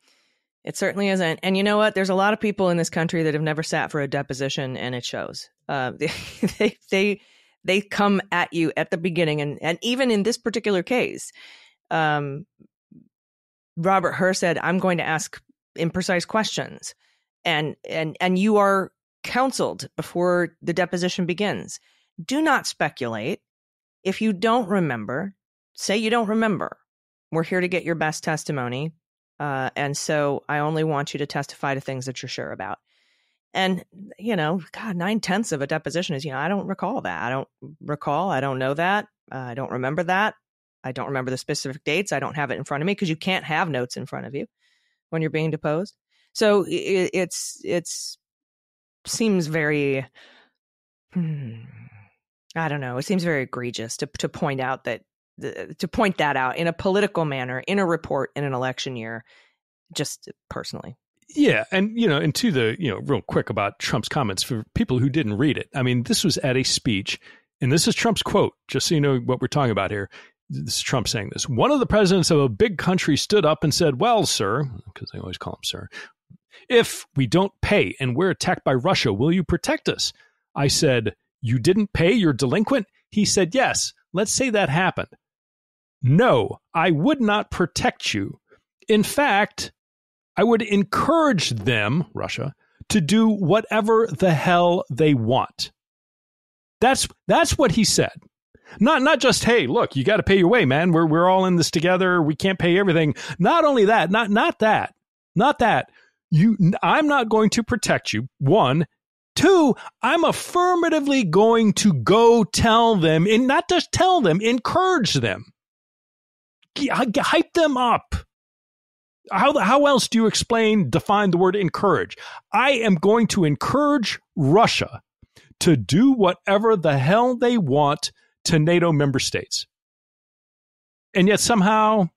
It certainly isn't. And you know what? There's a lot of people in this country that have never sat for a deposition, and it shows. Uh, they, they they they come at you at the beginning. And, and even in this particular case, um, Robert Hur said, I'm going to ask imprecise questions. And, and, and you are counseled before the deposition begins. Do not speculate. If you don't remember, say you don't remember. We're here to get your best testimony. Uh, and so I only want you to testify to things that you're sure about. And, you know, God, nine tenths of a deposition is, you know, I don't recall that. I don't recall. I don't know that. Uh, I don't remember that. I don't remember the specific dates. I don't have it in front of me because you can't have notes in front of you when you're being deposed. So it, it's it's seems very, hmm, I don't know. It seems very egregious to to point out that to point that out in a political manner, in a report, in an election year, just personally. Yeah. And, you know, and to the, you know, real quick about Trump's comments for people who didn't read it. I mean, this was at a speech, and this is Trump's quote, just so you know what we're talking about here. This is Trump saying this. One of the presidents of a big country stood up and said, well, sir, because they always call him sir, if we don't pay and we're attacked by Russia, will you protect us? I said, you didn't pay, you're delinquent? He said, yes, let's say that happened. No, I would not protect you. In fact, I would encourage them, Russia, to do whatever the hell they want. That's that's what he said. Not not just, hey, look, you got to pay your way, man. We're we're all in this together. We can't pay everything. Not only that, not not that, not that. You, I'm not going to protect you. One. Two, I'm affirmatively going to go tell them, and not just tell them, encourage them. Hype them up. How how else do you explain, define the word encourage? I am going to encourage Russia to do whatever the hell they want to NATO member states. And yet somehow,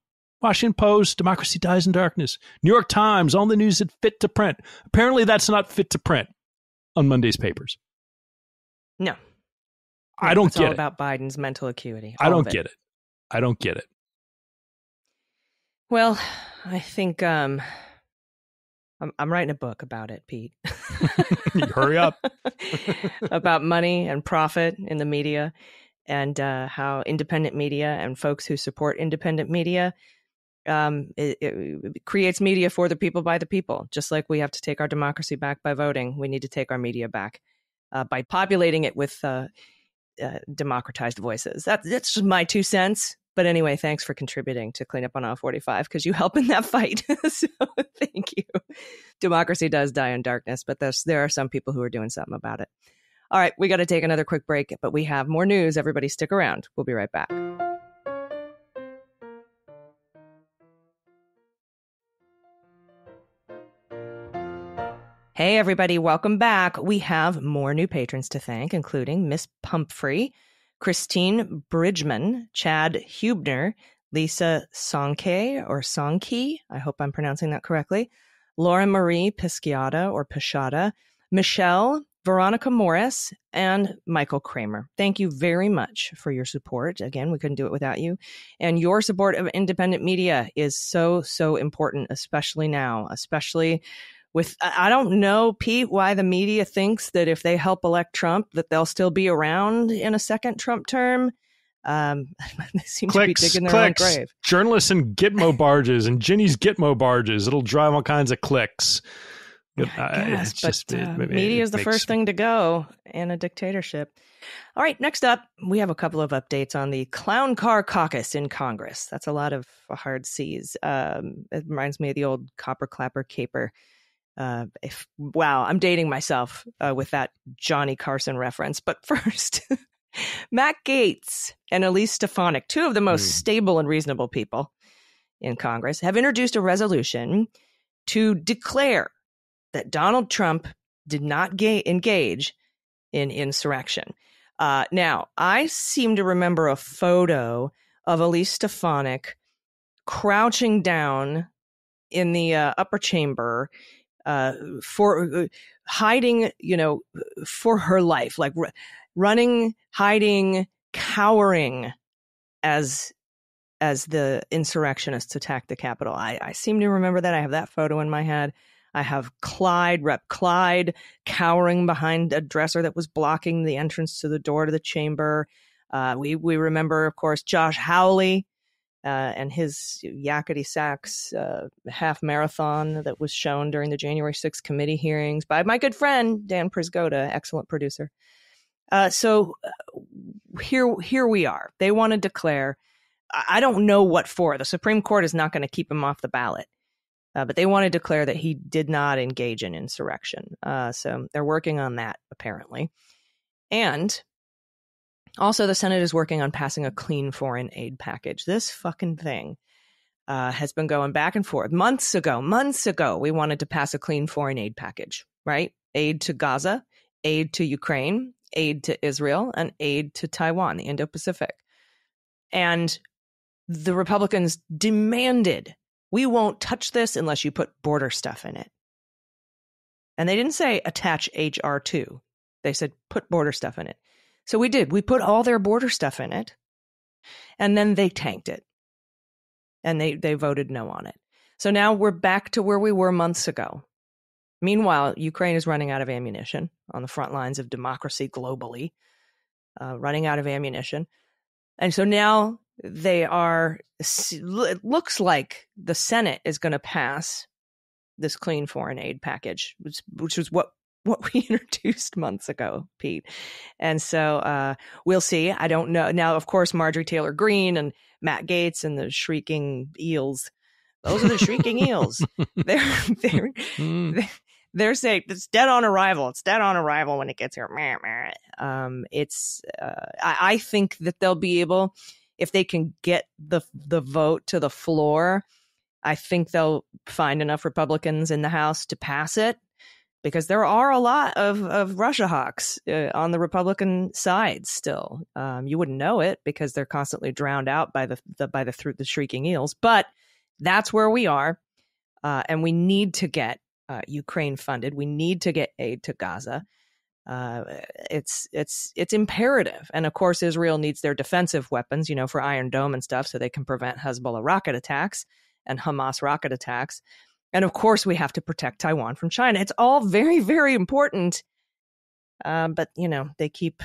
Washington Post, Democracy Dies in Darkness, New York Times, all the news that fit to print. Apparently that's not fit to print on Monday's papers. No. I don't it's get all it. About Biden's mental acuity. I don't it. get it. I don't get it. Well, I think um, I'm, I'm writing a book about it, Pete. Hurry up. About money and profit in the media and uh, how independent media and folks who support independent media um, it, it creates media for the people by the people. Just like we have to take our democracy back by voting, we need to take our media back uh, by populating it with uh, uh, democratized voices. That, that's just my two cents. But anyway, thanks for contributing to Clean Up on Aisle forty-five because you help in that fight. So thank you. Democracy does die in darkness, but there are some people who are doing something about it. All right, we got to take another quick break, but we have more news. Everybody stick around. We'll be right back. Hey, everybody, welcome back. We have more new patrons to thank, including Miss Pumphrey, Christine Bridgman, Chad Hubner, Lisa Sonke or Sonke, I hope I'm pronouncing that correctly, Laura Marie Pisciata or Pisciata, Michelle, Veronica Morris, and Michael Kramer. Thank you very much for your support. Again, we couldn't do it without you. And your support of independent media is so, so important, especially now, especially with, I don't know, Pete, why the media thinks that if they help elect Trump, that they'll still be around in a second Trump term. Um, they seem clicks, to be digging their clicks. own grave. Journalists and Gitmo barges and Ginny's Gitmo barges. It'll drive all kinds of clicks. But, I guess, it's but just, uh, it, media is the makes... first thing to go in a dictatorship. All right, next up, we have a couple of updates on the clown car caucus in Congress. That's a lot of hard C's. Um, it reminds me of the old copper clapper caper. Uh, if wow, I'm dating myself uh, with that Johnny Carson reference. But first, Matt Gaetz and Elise Stefanik, two of the most mm. stable and reasonable people in Congress, have introduced a resolution to declare that Donald Trump did not ga- engage in insurrection. Uh, now, I seem to remember a photo of Elise Stefanik crouching down in the uh, upper chamber uh, for uh, hiding, you know, for her life, like r- running, hiding, cowering as as the insurrectionists attacked the Capitol. I, I seem to remember that. I have that photo in my head. I have Clyde, Rep Clyde, cowering behind a dresser that was blocking the entrance to the door to the chamber. Uh, we we remember, of course, Josh Hawley uh, and his yakety sax uh, half marathon that was shown during the January sixth committee hearings by my good friend, Dan Prisgoda, excellent producer. Uh, so here, here we are. They want to declare, I don't know what for. The Supreme Court is not going to keep him off the ballot. Uh, but they want to declare that he did not engage in insurrection. Uh, so they're working on that, apparently. And also the Senate is working on passing a clean foreign aid package. This fucking thing uh, has been going back and forth. Months ago, months ago, we wanted to pass a clean foreign aid package, right? Aid to Gaza, aid to Ukraine, aid to Israel, and aid to Taiwan, the Indo-Pacific. And the Republicans demanded, we won't touch this unless you put border stuff in it. And they didn't say attach H R two. They said put border stuff in it. So we did. We put all their border stuff in it. And then they tanked it. And they, they voted no on it. So now we're back to where we were months ago. Meanwhile, Ukraine is running out of ammunition on the front lines of democracy globally, uh, running out of ammunition. And so now they are, it looks like the Senate is going to pass this clean foreign aid package, which, which was what, what we introduced months ago, Pete. And so uh, we'll see. I don't know. Now, of course, Marjorie Taylor Greene and Matt Gaetz and the shrieking eels. Those are the shrieking eels. They're, they're, they're, they're saying it's dead on arrival. It's dead on arrival when it gets here. Um, it's, uh, I, I think that they'll be able... If they can get the the vote to the floor, I think they'll find enough Republicans in the House to pass it, because there are a lot of, of Russia hawks uh, on the Republican side still. Um, you wouldn't know it because they're constantly drowned out by the, the by the through the shrieking eels. But that's where we are. Uh, and we need to get uh, Ukraine funded. We need to get aid to Gaza. Uh, it's it's it's imperative. And of course, Israel needs their defensive weapons, you know, for Iron Dome and stuff, so they can prevent Hezbollah rocket attacks and Hamas rocket attacks. And of course, we have to protect Taiwan from China. It's all very, very important. Uh, but, you know, they keep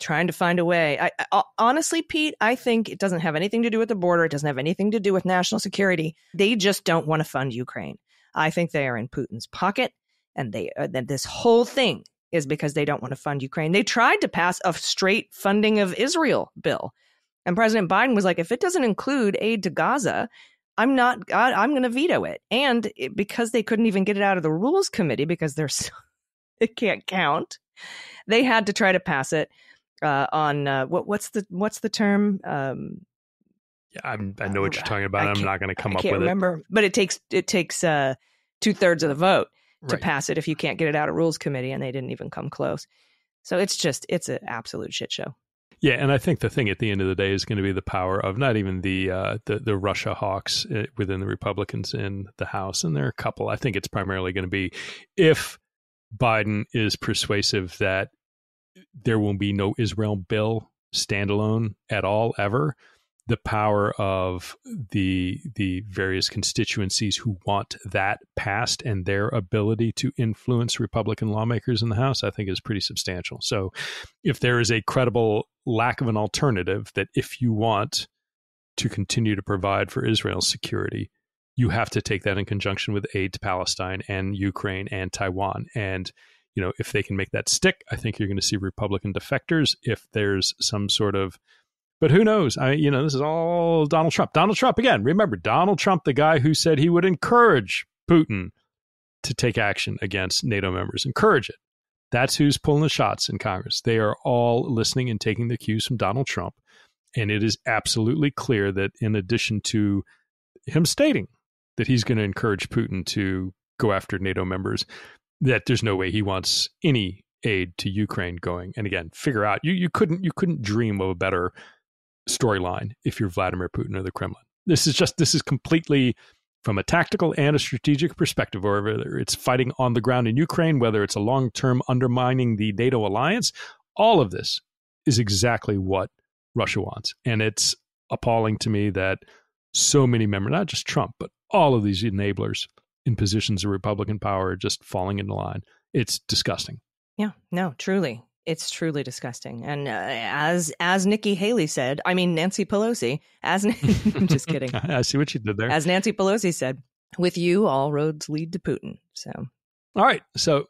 trying to find a way. I, I, honestly, Pete, I think it doesn't have anything to do with the border. It doesn't have anything to do with national security. They just don't want to fund Ukraine. I think they are in Putin's pocket, and they uh, that this whole thing is because they don't want to fund Ukraine. They tried to pass a straight funding of Israel bill. And President Biden was like, if it doesn't include aid to Gaza, I'm not, I, I'm going to veto it. And it, because they couldn't even get it out of the Rules Committee because they're so, it can't count, they had to try to pass it uh, on uh, what, what's the what's the term? Um, yeah, I'm, I know what you're talking about. I'm not going to come up with remember. it. But it takes it takes uh, two thirds of the vote to right. pass it if you can't get it out of Rules Committee, and they didn't even come close. So it's just, it's an absolute shit show. Yeah, and I think the thing at the end of the day is going to be the power of not even the uh, the, the Russia hawks within the Republicans in the House, and there are a couple. I think it's primarily going to be if Biden is persuasive that there will be no Israel bill standalone at all, ever. The power of the the various constituencies who want that passed and their ability to influence Republican lawmakers in the House, I think, is pretty substantial. So if there is a credible lack of an alternative, that if you want to continue to provide for Israel's security, you have to take that in conjunction with aid to Palestine and Ukraine and Taiwan. And, you know, if they can make that stick, I think you're going to see Republican defectors. If there's some sort of, but who knows? I, you know, this is all Donald Trump. Donald Trump, again, remember Donald Trump, the guy who said he would encourage Putin to take action against NATO members, encourage it. That's who's pulling the shots in Congress. They are all listening and taking the cues from Donald Trump. And it is absolutely clear that in addition to him stating that he's going to encourage Putin to go after NATO members, that there's no way he wants any aid to Ukraine going. And again, figure out, you you couldn't you couldn't dream of a better storyline if you're Vladimir Putin or the Kremlin. This is just, this is completely from a tactical and a strategic perspective, or whether it's fighting on the ground in Ukraine, whether it's a long-term undermining the NATO alliance, all of this is exactly what Russia wants. And it's appalling to me that so many members, not just Trump, but all of these enablers in positions of Republican power are just falling into line. It's disgusting. Yeah, no, truly. It's truly disgusting. And uh, as as Nikki Haley said, I mean, Nancy Pelosi, as I'm just kidding. I see what you did there. As Nancy Pelosi said, with you, all roads lead to Putin. So, all right. So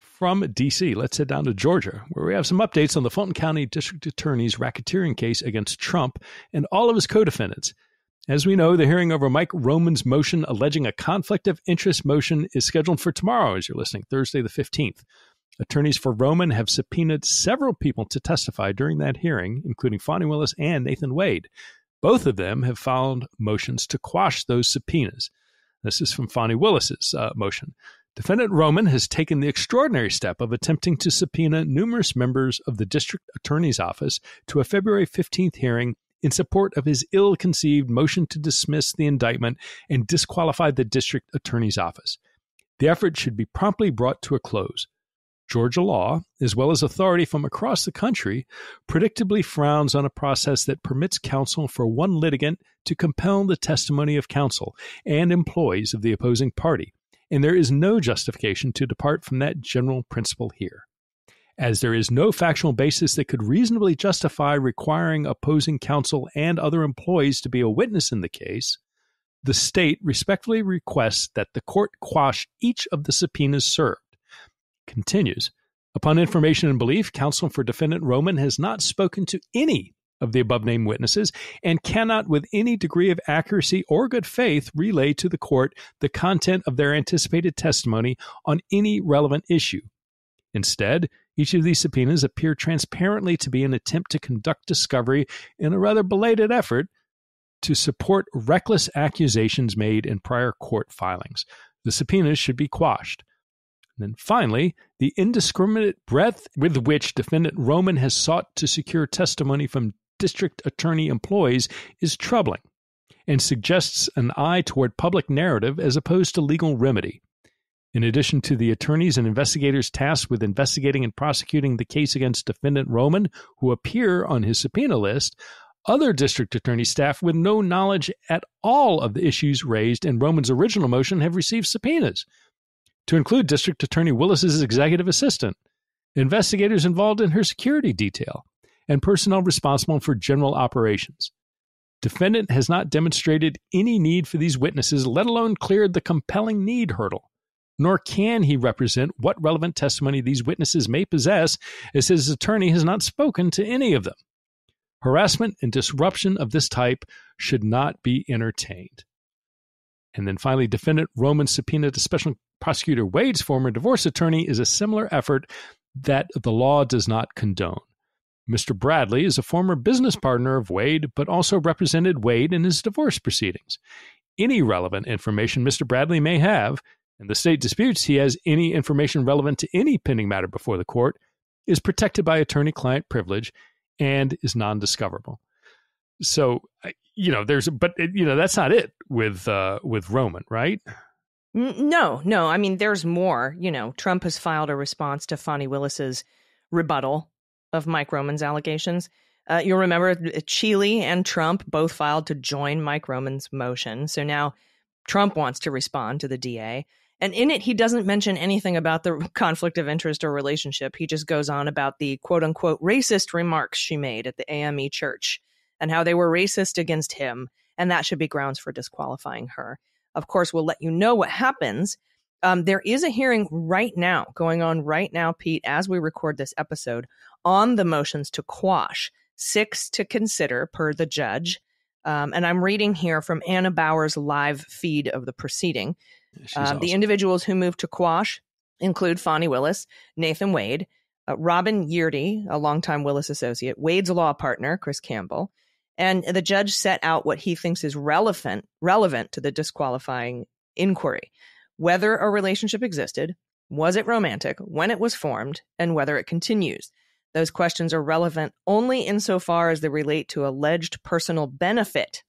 from D C, let's head down to Georgia, where we have some updates on the Fulton County District Attorney's racketeering case against Trump and all of his co-defendants. As we know, the hearing over Mike Roman's motion alleging a conflict of interest motion is scheduled for tomorrow, as you're listening, Thursday the fifteenth. Attorneys for Roman have subpoenaed several people to testify during that hearing, including Fonnie Willis and Nathan Wade. Both of them have filed motions to quash those subpoenas. This is from Fonnie Willis's uh, motion. Defendant Roman has taken the extraordinary step of attempting to subpoena numerous members of the district attorney's office to a February fifteenth hearing in support of his ill-conceived motion to dismiss the indictment and disqualify the district attorney's office. The effort should be promptly brought to a close. Georgia law, as well as authority from across the country, predictably frowns on a process that permits counsel for one litigant to compel the testimony of counsel and employees of the opposing party, and there is no justification to depart from that general principle here. As there is no factual basis that could reasonably justify requiring opposing counsel and other employees to be a witness in the case, the state respectfully requests that the court quash each of the subpoenas served. Continues, upon information and belief, counsel for defendant Roman has not spoken to any of the above-named witnesses and cannot with any degree of accuracy or good faith relay to the court the content of their anticipated testimony on any relevant issue. Instead, each of these subpoenas appear transparently to be an attempt to conduct discovery in a rather belated effort to support reckless accusations made in prior court filings. The subpoenas should be quashed. And then finally, the indiscriminate breadth with which defendant Roman has sought to secure testimony from district attorney employees is troubling and suggests an eye toward public narrative as opposed to legal remedy. In addition to the attorneys and investigators tasked with investigating and prosecuting the case against defendant Roman, who appear on his subpoena list, other district attorney staff with no knowledge at all of the issues raised in Roman's original motion have received subpoenas, to include District Attorney Willis's executive assistant, investigators involved in her security detail, and personnel responsible for general operations. Defendant has not demonstrated any need for these witnesses, let alone cleared the compelling need hurdle. Nor can he represent what relevant testimony these witnesses may possess, as his attorney has not spoken to any of them. Harassment and disruption of this type should not be entertained. And then finally, defendant Roman subpoenaed to Special Prosecutor Wade's former divorce attorney is a similar effort that the law does not condone. Mister Bradley is a former business partner of Wade, but also represented Wade in his divorce proceedings. Any relevant information Mister Bradley may have, and the state disputes he has any information relevant to any pending matter before the court, is protected by attorney-client privilege and is non-discoverable. So, you know, there's, but, you know, that's not it with, uh, with Roman, right? No, no. I mean, there's more. You know, Trump has filed a response to Fonnie Willis's rebuttal of Mike Roman's allegations. Uh, you'll remember Chile and Trump both filed to join Mike Roman's motion. So now Trump wants to respond to the D A. And in it, he doesn't mention anything about the conflict of interest or relationship. He just goes on about the quote unquote racist remarks she made at the A M E church and how they were racist against him. And that should be grounds for disqualifying her. Of course, we'll let you know what happens. Um, there is a hearing right now, going on right now, Pete, as we record this episode, on the motions to quash, six to consider per the judge. Um, and I'm reading here from Anna Bauer's live feed of the proceeding. Uh, awesome. The individuals who moved to quash include Fonnie Willis, Nathan Wade, uh, Robin Yeardy, a longtime Willis associate, Wade's law partner, Chris Campbell. And the judge set out what he thinks is relevant relevant to the disqualifying inquiry: whether a relationship existed, was it romantic, when it was formed, and whether it continues. Those questions are relevant only insofar as they relate to alleged personal benefit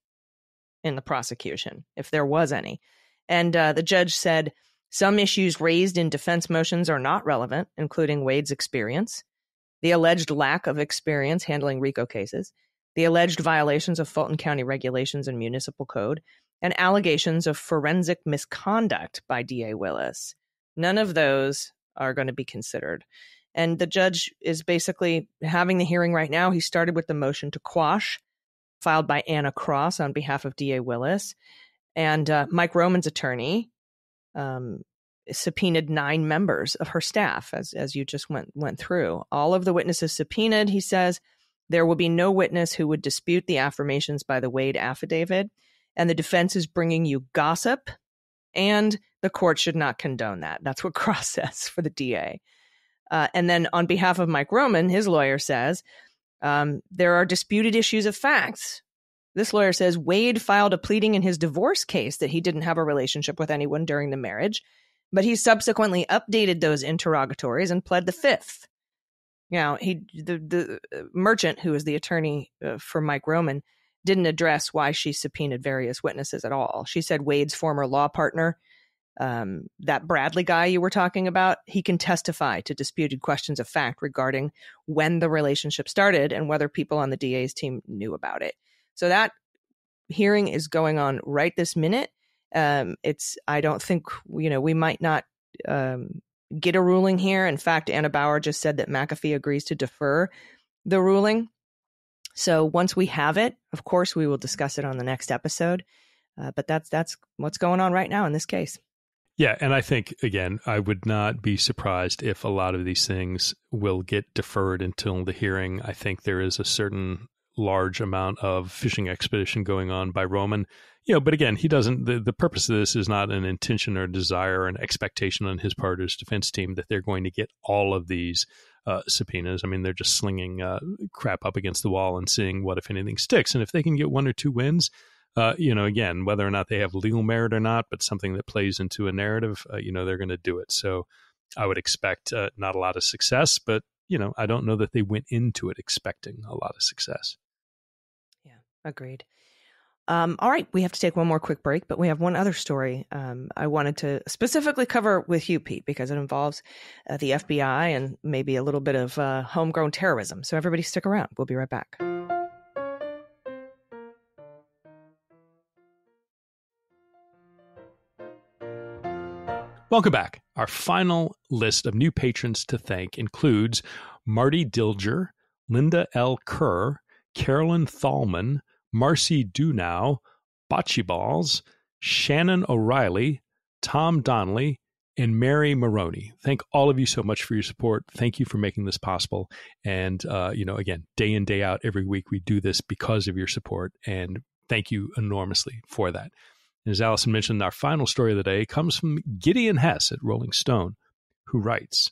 in the prosecution, if there was any. And uh, the judge said some issues raised in defense motions are not relevant, including Wade's experience, the alleged lack of experience handling RICO cases, the alleged violations of Fulton County regulations and municipal code, and allegations of forensic misconduct by D A Willis. None of those are going to be considered. And the judge is basically having the hearing right now. He started with the motion to quash, filed by Anna Cross on behalf of D A Willis. And uh, Mike Roman's attorney um, subpoenaed nine members of her staff, as as you just went went through. All of the witnesses subpoenaed, he says. There will be no witness who would dispute the affirmations by the Wade affidavit, and the defense is bringing you gossip, and the court should not condone that. That's what Cross says for the D A. Uh, and then on behalf of Mike Roman, his lawyer says, um, there are disputed issues of facts. This lawyer says Wade filed a pleading in his divorce case that he didn't have a relationship with anyone during the marriage, but he subsequently updated those interrogatories and pled the fifth. Now, he, the, the merchant, who is the attorney uh, for Mike Roman, didn't address why she subpoenaed various witnesses at all. She said Wade's former law partner, um, that Bradley guy you were talking about, he can testify to disputed questions of fact regarding when the relationship started and whether people on the D A's team knew about it. So that hearing is going on right this minute. Um, it's I don't think, you know, we might not um, get a ruling here. In fact, Anna Bauer just said that McAfee agrees to defer the ruling. So once we have it, of course, we will discuss it on the next episode. Uh, but that's that's what's going on right now in this case. Yeah. And I think, again, I would not be surprised if a lot of these things will get deferred until the hearing. I think there is a certain large amount of fishing expedition going on by Roman, you know, but again, he doesn't, the, the purpose of this is not an intention or desire or an expectation on his part or his defense team that they're going to get all of these uh, subpoenas. I mean, they're just slinging uh, crap up against the wall and seeing what, if anything, sticks. And if they can get one or two wins, uh, you know, again, whether or not they have legal merit or not, but something that plays into a narrative, uh, you know, they're going to do it. So I would expect uh, not a lot of success, but, you know, I don't know that they went into it expecting a lot of success. Agreed. Um, all right. We have to take one more quick break, but we have one other story um, I wanted to specifically cover with you, Pete, because it involves uh, the F B I and maybe a little bit of uh, homegrown terrorism. So everybody stick around. We'll be right back. Welcome back. Our final list of new patrons to thank includes Marty Dilger, Linda L. Kerr, Carolyn Thalman, Marcy Dunow, Bocce Balls, Shannon O'Reilly, Tom Donnelly, and Mary Maroney. Thank all of you so much for your support. Thank you for making this possible. And, uh, you know, again, day in, day out, every week we do this because of your support. And thank you enormously for that. And as Allison mentioned, our final story of the day comes from Gideon Hess at Rolling Stone, who writes,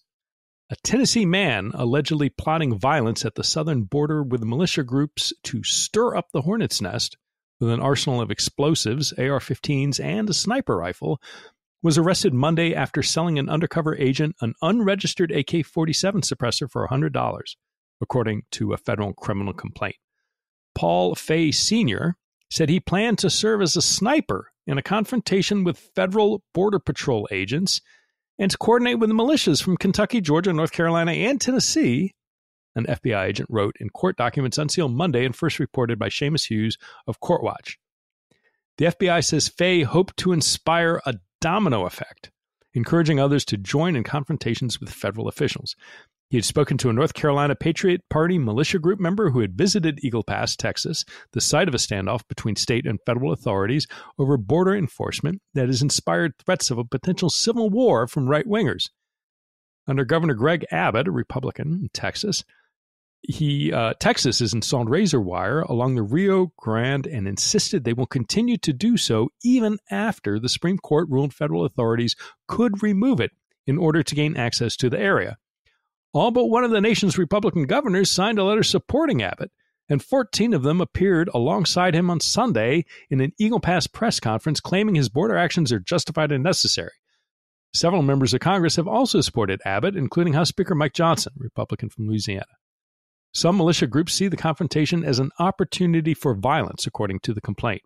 a Tennessee man allegedly plotting violence at the southern border with militia groups to stir up the hornet's nest with an arsenal of explosives, A R fifteens, and a sniper rifle was arrested Monday after selling an undercover agent an unregistered A K forty-seven suppressor for one hundred dollars, according to a federal criminal complaint. Paul Fay Senior said he planned to serve as a sniper in a confrontation with federal Border Patrol agents and to coordinate with the militias from Kentucky, Georgia, North Carolina, and Tennessee, an F B I agent wrote in court documents unsealed Monday and first reported by Seamus Hughes of CourtWatch. The F B I says Fay hoped to inspire a domino effect, encouraging others to join in confrontations with federal officials. He had spoken to a North Carolina Patriot Party militia group member who had visited Eagle Pass, Texas, the site of a standoff between state and federal authorities over border enforcement that has inspired threats of a potential civil war from right-wingers. Under Governor Greg Abbott, a Republican in Texas, he uh, Texas has installed razor wire along the Rio Grande and insisted they will continue to do so even after the Supreme Court ruled federal authorities could remove it in order to gain access to the area. All but one of the nation's Republican governors signed a letter supporting Abbott, and fourteen of them appeared alongside him on Sunday in an Eagle Pass press conference claiming his border actions are justified and necessary. Several members of Congress have also supported Abbott, including House Speaker Mike Johnson, Republican from Louisiana. Some militia groups see the confrontation as an opportunity for violence, according to the complaint.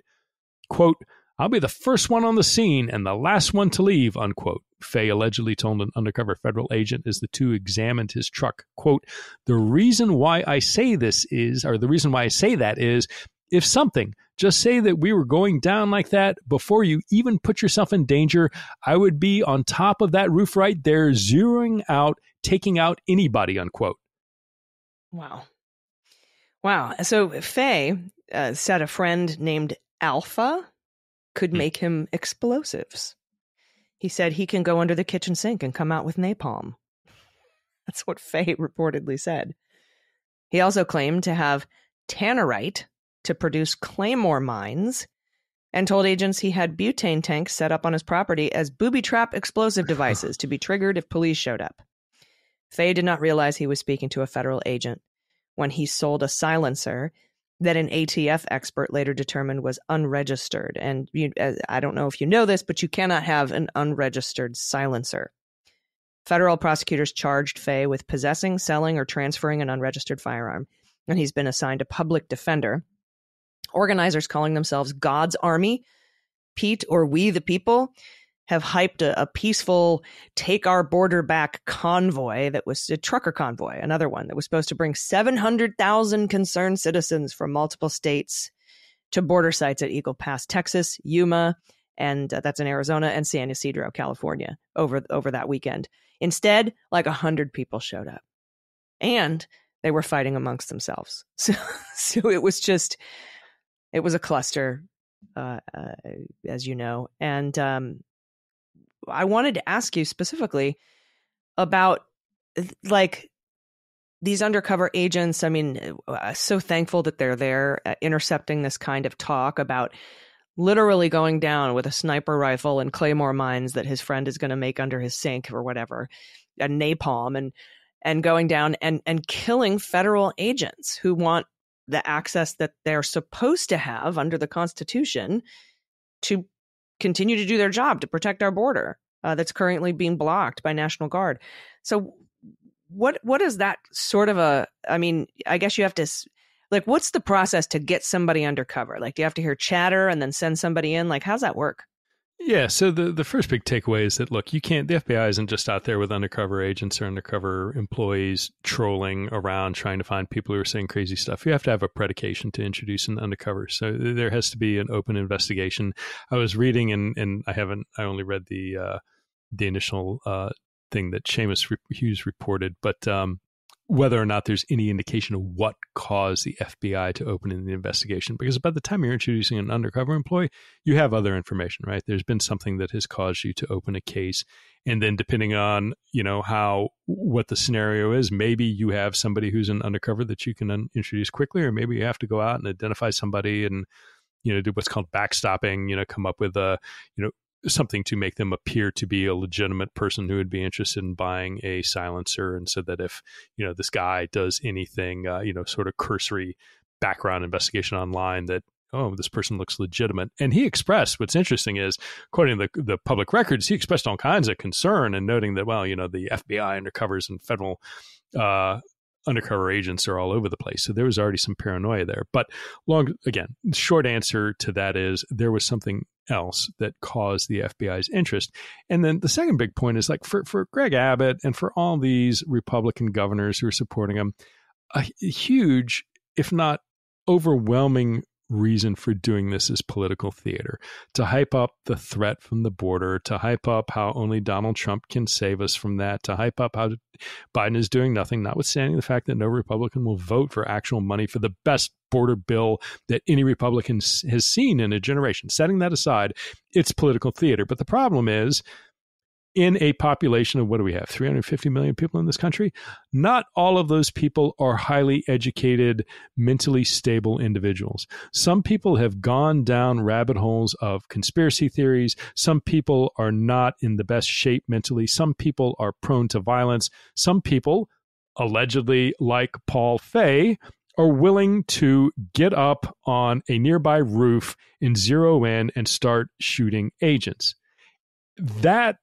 Quote, "I'll be the first one on the scene and the last one to leave," unquote, Fay allegedly told an undercover federal agent as the two examined his truck. Quote, the reason why I say this is, or the reason why I say that is, if something, just say that we were going down like that before you even put yourself in danger. I would be on top of that roof right there, zeroing out, taking out anybody, unquote. Wow. Wow. So Fay uh, said a friend named Alpha could make him explosives. He said he can go under the kitchen sink and come out with napalm. That's what Fay reportedly said. He also claimed to have tannerite to produce claymore mines and told agents he had butane tanks set up on his property as booby trap explosive devices to be triggered if police showed up. Fay did not realize he was speaking to a federal agent when he sold a silencer that an A T F expert later determined was unregistered. And you, I don't know if you know this, but you cannot have an unregistered silencer. Federal prosecutors charged Fay with possessing, selling, or transferring an unregistered firearm, and he's been assigned a public defender. Organizers calling themselves God's Army, Pete, or We the People, have hyped a, a peaceful take our border back convoy that was a trucker convoy, another one that was supposed to bring seven hundred thousand concerned citizens from multiple states to border sites at Eagle Pass, Texas, Yuma, and uh, that's in Arizona, and San Ysidro, California, over, over that weekend. Instead, like one hundred people showed up, and they were fighting amongst themselves. So, so it was just, it was a cluster, uh, uh, as you know, and um, I wanted to ask you specifically about like these undercover agents. I mean, I'm so thankful that they're there uh, intercepting this kind of talk about literally going down with a sniper rifle and claymore mines that his friend is going to make under his sink or whatever, and napalm, and and going down and, and killing federal agents who want the access that they're supposed to have under the Constitution to continue to do their job to protect our border uh, that's currently being blocked by National Guard. So what what is that sort of a, I mean, I guess you have to, like, what's the process to get somebody undercover? Like, do you have to hear chatter and then send somebody in? Like, how's that work? Yeah. So the, the first big takeaway is that, look, you can't, the F B I isn't just out there with undercover agents or undercover employees trolling around trying to find people who are saying crazy stuff. You have to have a predication to introduce an undercover. So there has to be an open investigation. I was reading and, and I haven't, I only read the, uh, the initial uh, thing that Seamus Hughes reported, but um, whether or not there's any indication of what caused the F B I to open an investigation. Because by the time you're introducing an undercover employee, you have other information, right? There's been something that has caused you to open a case. And then depending on, you know, how, what the scenario is, maybe you have somebody who's an undercover that you can un- introduce quickly, or maybe you have to go out and identify somebody and, you know, do what's called backstopping, you know, come up with a, you know, something to make them appear to be a legitimate person who would be interested in buying a silencer. And so that if, you know, this guy does anything, uh, you know, sort of cursory background investigation online that, oh, this person looks legitimate. And he expressed, what's interesting is, quoting the, the public records, he expressed all kinds of concern and noting that, well, you know, the F B I undercovers and federal uh, undercover agents are all over the place. So there was already some paranoia there. But long, again, short answer to that is there was something else that caused the F B I's interest. And then the second big point is, like, for, for Greg Abbott and for all these Republican governors who are supporting him, a huge, if not overwhelming, reason for doing this is political theater, to hype up the threat from the border, to hype up how only Donald Trump can save us from that, to hype up how Biden is doing nothing, notwithstanding the fact that no Republican will vote for actual money for the best border bill that any Republican has seen in a generation. Setting that aside, it's political theater. But the problem is, in a population of, what do we have, three hundred fifty million people in this country? Not all of those people are highly educated, mentally stable individuals. Some people have gone down rabbit holes of conspiracy theories. Some people are not in the best shape mentally. Some people are prone to violence. Some people, allegedly like Paul Fay, are willing to get up on a nearby roof and zero in and start shooting agents. That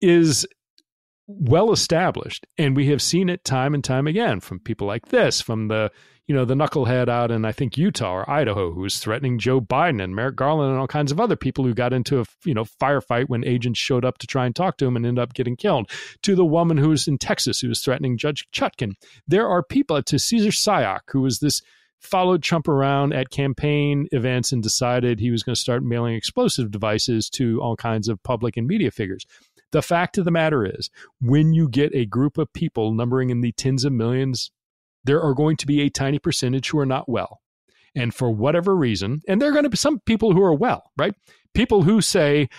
is well established, and we have seen it time and time again from people like this, from the, you know, the knucklehead out in, I think, Utah or Idaho, who was threatening Joe Biden and Merrick Garland and all kinds of other people who got into a, you know, firefight when agents showed up to try and talk to him and ended up getting killed, to the woman who was in Texas who was threatening Judge Chutkan. There are people, to Cesar Sayoc, who was this, followed Trump around at campaign events and decided he was going to start mailing explosive devices to all kinds of public and media figures. The fact of the matter is, when you get a group of people numbering in the tens of millions, there are going to be a tiny percentage who are not well. And for whatever reason, and there are going to be some people who are well, right? People who say,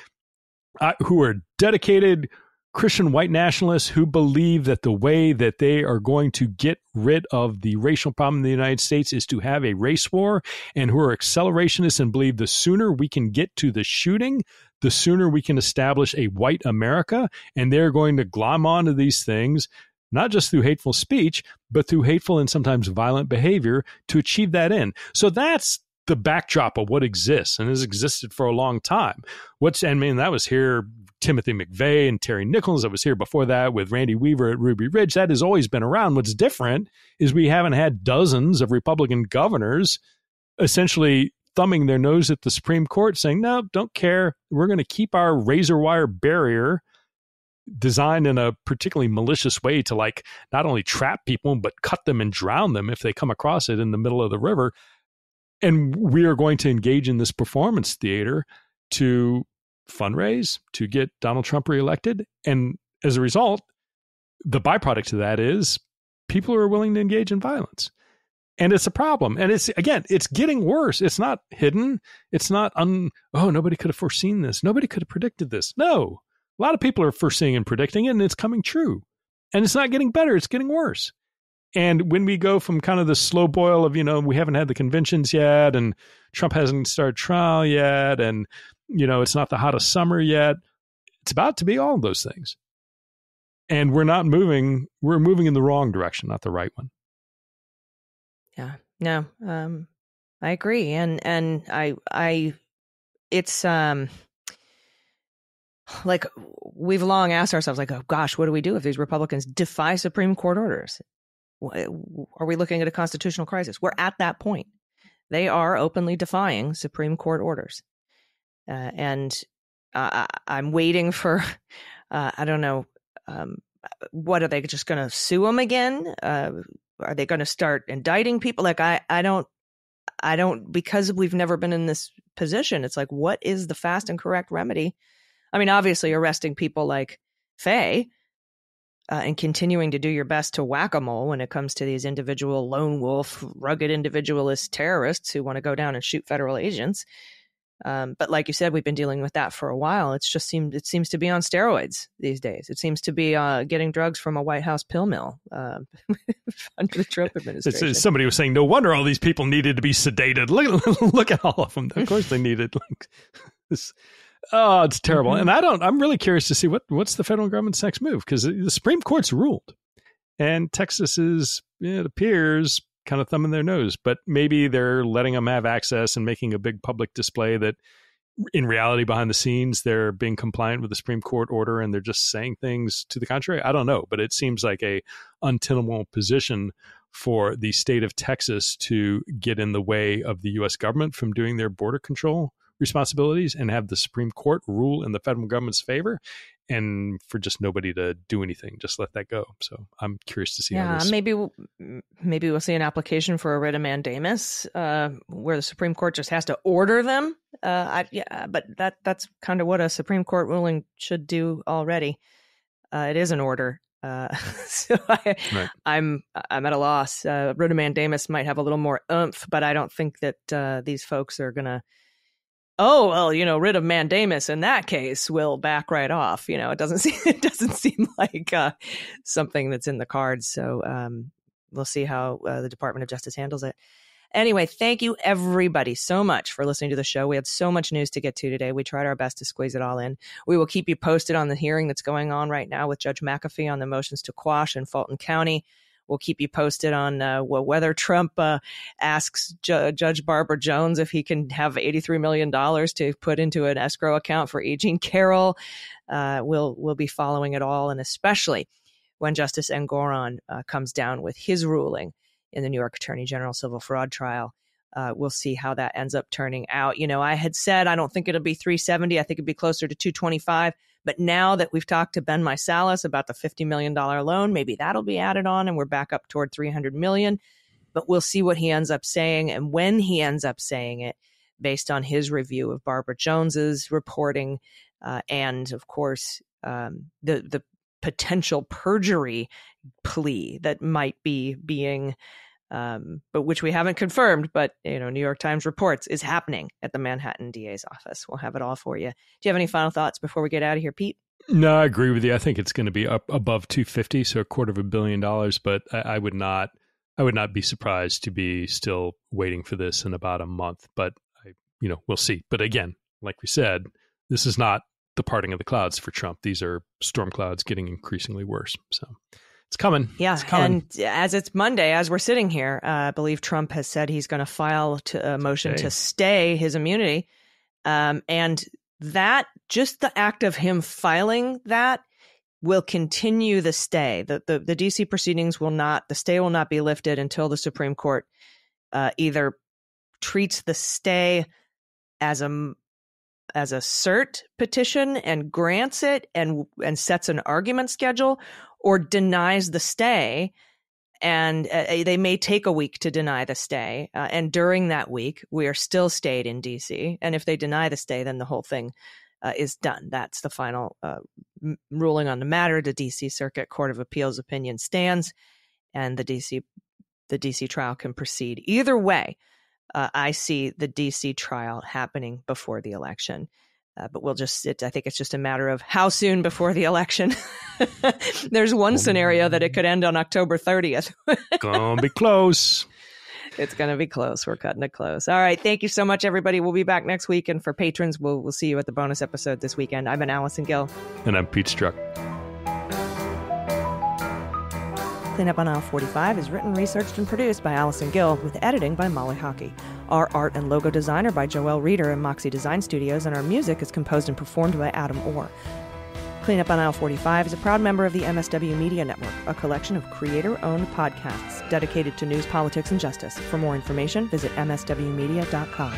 uh, who are dedicated Christian white nationalists who believe that the way that they are going to get rid of the racial problem in the United States is to have a race war, and who are accelerationists and believe the sooner we can get to the shooting, the sooner we can establish a white America. And they're going to glom onto these things, not just through hateful speech, but through hateful and sometimes violent behavior to achieve that end. So that's the backdrop of what exists and has existed for a long time. What's, I mean, that was here, Timothy McVeigh and Terry Nichols. That was here before that with Randy Weaver at Ruby Ridge. That has always been around. What's different is we haven't had dozens of Republican governors essentially thumbing their nose at the Supreme Court saying, no, don't care. We're going to keep our razor wire barrier designed in a particularly malicious way to, like, not only trap people, but cut them and drown them if they come across it in the middle of the river. And we are going to engage in this performance theater to fundraise, to get Donald Trump reelected. And as a result, the byproduct of that is people who are willing to engage in violence. And it's a problem. And it's, again, it's getting worse. It's not hidden. It's not, un, oh, nobody could have foreseen this. Nobody could have predicted this. No, a lot of people are foreseeing and predicting it, and it's coming true. And it's not getting better. It's getting worse. And when we go from kind of the slow boil of, you know, we haven't had the conventions yet, and Trump hasn't started trial yet, and, you know, it's not the hottest summer yet, it's about to be all of those things. And we're not moving. We're moving in the wrong direction, not the right one. Yeah, no, um, I agree. And, and I, I, it's, um, like, we've long asked ourselves, like, oh gosh, what do we do if these Republicans defy Supreme Court orders? Are we looking at a constitutional crisis? We're at that point. They are openly defying Supreme Court orders. Uh, and, uh, I'm waiting for, uh, I don't know, um, what, are they just going to sue them again? Uh, Are they going to start indicting people? Like, I, I don't, I don't, because we've never been in this position. It's like, what is the fast and correct remedy? I mean, obviously arresting people like Fay uh, and continuing to do your best to whack-a-mole when it comes to these individual lone wolf, rugged individualist terrorists who want to go down and shoot federal agents. Um, but like you said, we've been dealing with that for a while. It's just seemed, it seems to be on steroids these days. It seems to be uh, getting drugs from a White House pill mill uh, under the Trump administration. It's, somebody was saying, no wonder all these people needed to be sedated. Look, look at all of them. Of course they needed. Like, this. Oh, it's terrible. Mm-hmm. And I don't, I'm really curious to see what, what's the federal government's next move, because the Supreme Court's ruled and Texas is, it appears, kind of thumbing their nose, but maybe they're letting them have access and making a big public display that in reality, behind the scenes, they're being compliant with the Supreme Court order and they're just saying things to the contrary. I don't know, but it seems like a untenable position for the state of Texas to get in the way of the U S government from doing their border control responsibilities and have the Supreme Court rule in the federal government's favor, and for just nobody to do anything, just let that go. So I'm curious to see. Yeah, how this... maybe we'll, maybe we'll see an application for a writ of mandamus uh, where the Supreme Court just has to order them. Uh, I, yeah, but that that's kind of what a Supreme Court ruling should do already. Uh, it is an order. Uh, so I, right. I'm I'm at a loss. Uh, writ of mandamus might have a little more oomph, but I don't think that uh, these folks are going to. Oh, well, you know, writ of mandamus in that case will back right off. You know, it doesn't seem, it doesn't seem like uh, something that's in the cards. So um, we'll see how uh, the Department of Justice handles it. Anyway, thank you, everybody, so much for listening to the show. We had so much news to get to today. We tried our best to squeeze it all in. We will keep you posted on the hearing that's going on right now with Judge McAfee on the motions to quash in Fulton County. We'll keep you posted on uh, whether Trump uh, asks Ju- Judge Barbara Jones if he can have eighty-three million dollars to put into an escrow account for E. Jean Carroll. Uh, we'll we'll be following it all, and especially when Justice Engoron uh, comes down with his ruling in the New York Attorney General civil fraud trial. Uh, we'll see how that ends up turning out. You know, I had said I don't think it'll be three seventy. I think it'd be closer to two twenty-five. But now that we've talked to Ben Meiselas about the fifty million dollars loan, maybe that'll be added on and we're back up toward three hundred million dollars. But we'll see what he ends up saying and when he ends up saying it based on his review of Barbara Jones's reporting uh, and, of course, um, the, the potential perjury plea that might be being um, but which we haven't confirmed. But, you know, New York Times reports is happening at the Manhattan D A's office. We'll have it all for you. Do you have any final thoughts before we get out of here, Pete? No, I agree with you. I think it's going to be up above two fifty, so a quarter of a billion dollars. But I, I would not I would not be surprised to be still waiting for this in about a month. But, I, you know, we'll see. But again, like we said, this is not the parting of the clouds for Trump. These are storm clouds getting increasingly worse. So it's coming. Yeah. It's coming. And as it's Monday, as we're sitting here, uh, I believe Trump has said he's going to file a motion Today. to stay his immunity. Um, and that just the act of him filing that will continue the stay. The, the, the D C proceedings will not, the stay will not be lifted until the Supreme Court uh, either treats the stay as a as a cert petition and grants it and and sets an argument schedule, or denies the stay, and uh, they may take a week to deny the stay. Uh, and during that week, we are still stayed in D C. And if they deny the stay, then the whole thing uh, is done. That's the final uh, m- ruling on the matter. The D C Circuit Court of Appeals opinion stands, and the D C the D C trial can proceed. Either way, uh, I see the D C trial happening before the election. Uh, but we'll just, it, I think it's just a matter of how soon before the election. There's one scenario that it could end on October thirtieth. Gonna be close. It's going to be close. We're cutting it close. All right. Thank you so much, everybody. We'll be back next week. And for patrons, we'll, we'll see you at the bonus episode this weekend. I've been Allison Gill. And I'm Pete Strzok. Cleanup on Aisle forty-five is written, researched, and produced by Allison Gill, with editing by Molly Hockey. Our art and logo design are by Joelle Reeder and Moxie Design Studios, and our music is composed and performed by Adam Orr. Cleanup on Aisle forty-five is a proud member of the M S W Media Network, a collection of creator-owned podcasts dedicated to news, politics, and justice. For more information, visit m s w media dot com.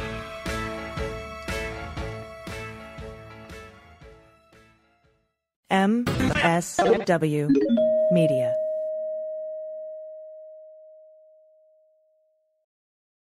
M S W Media.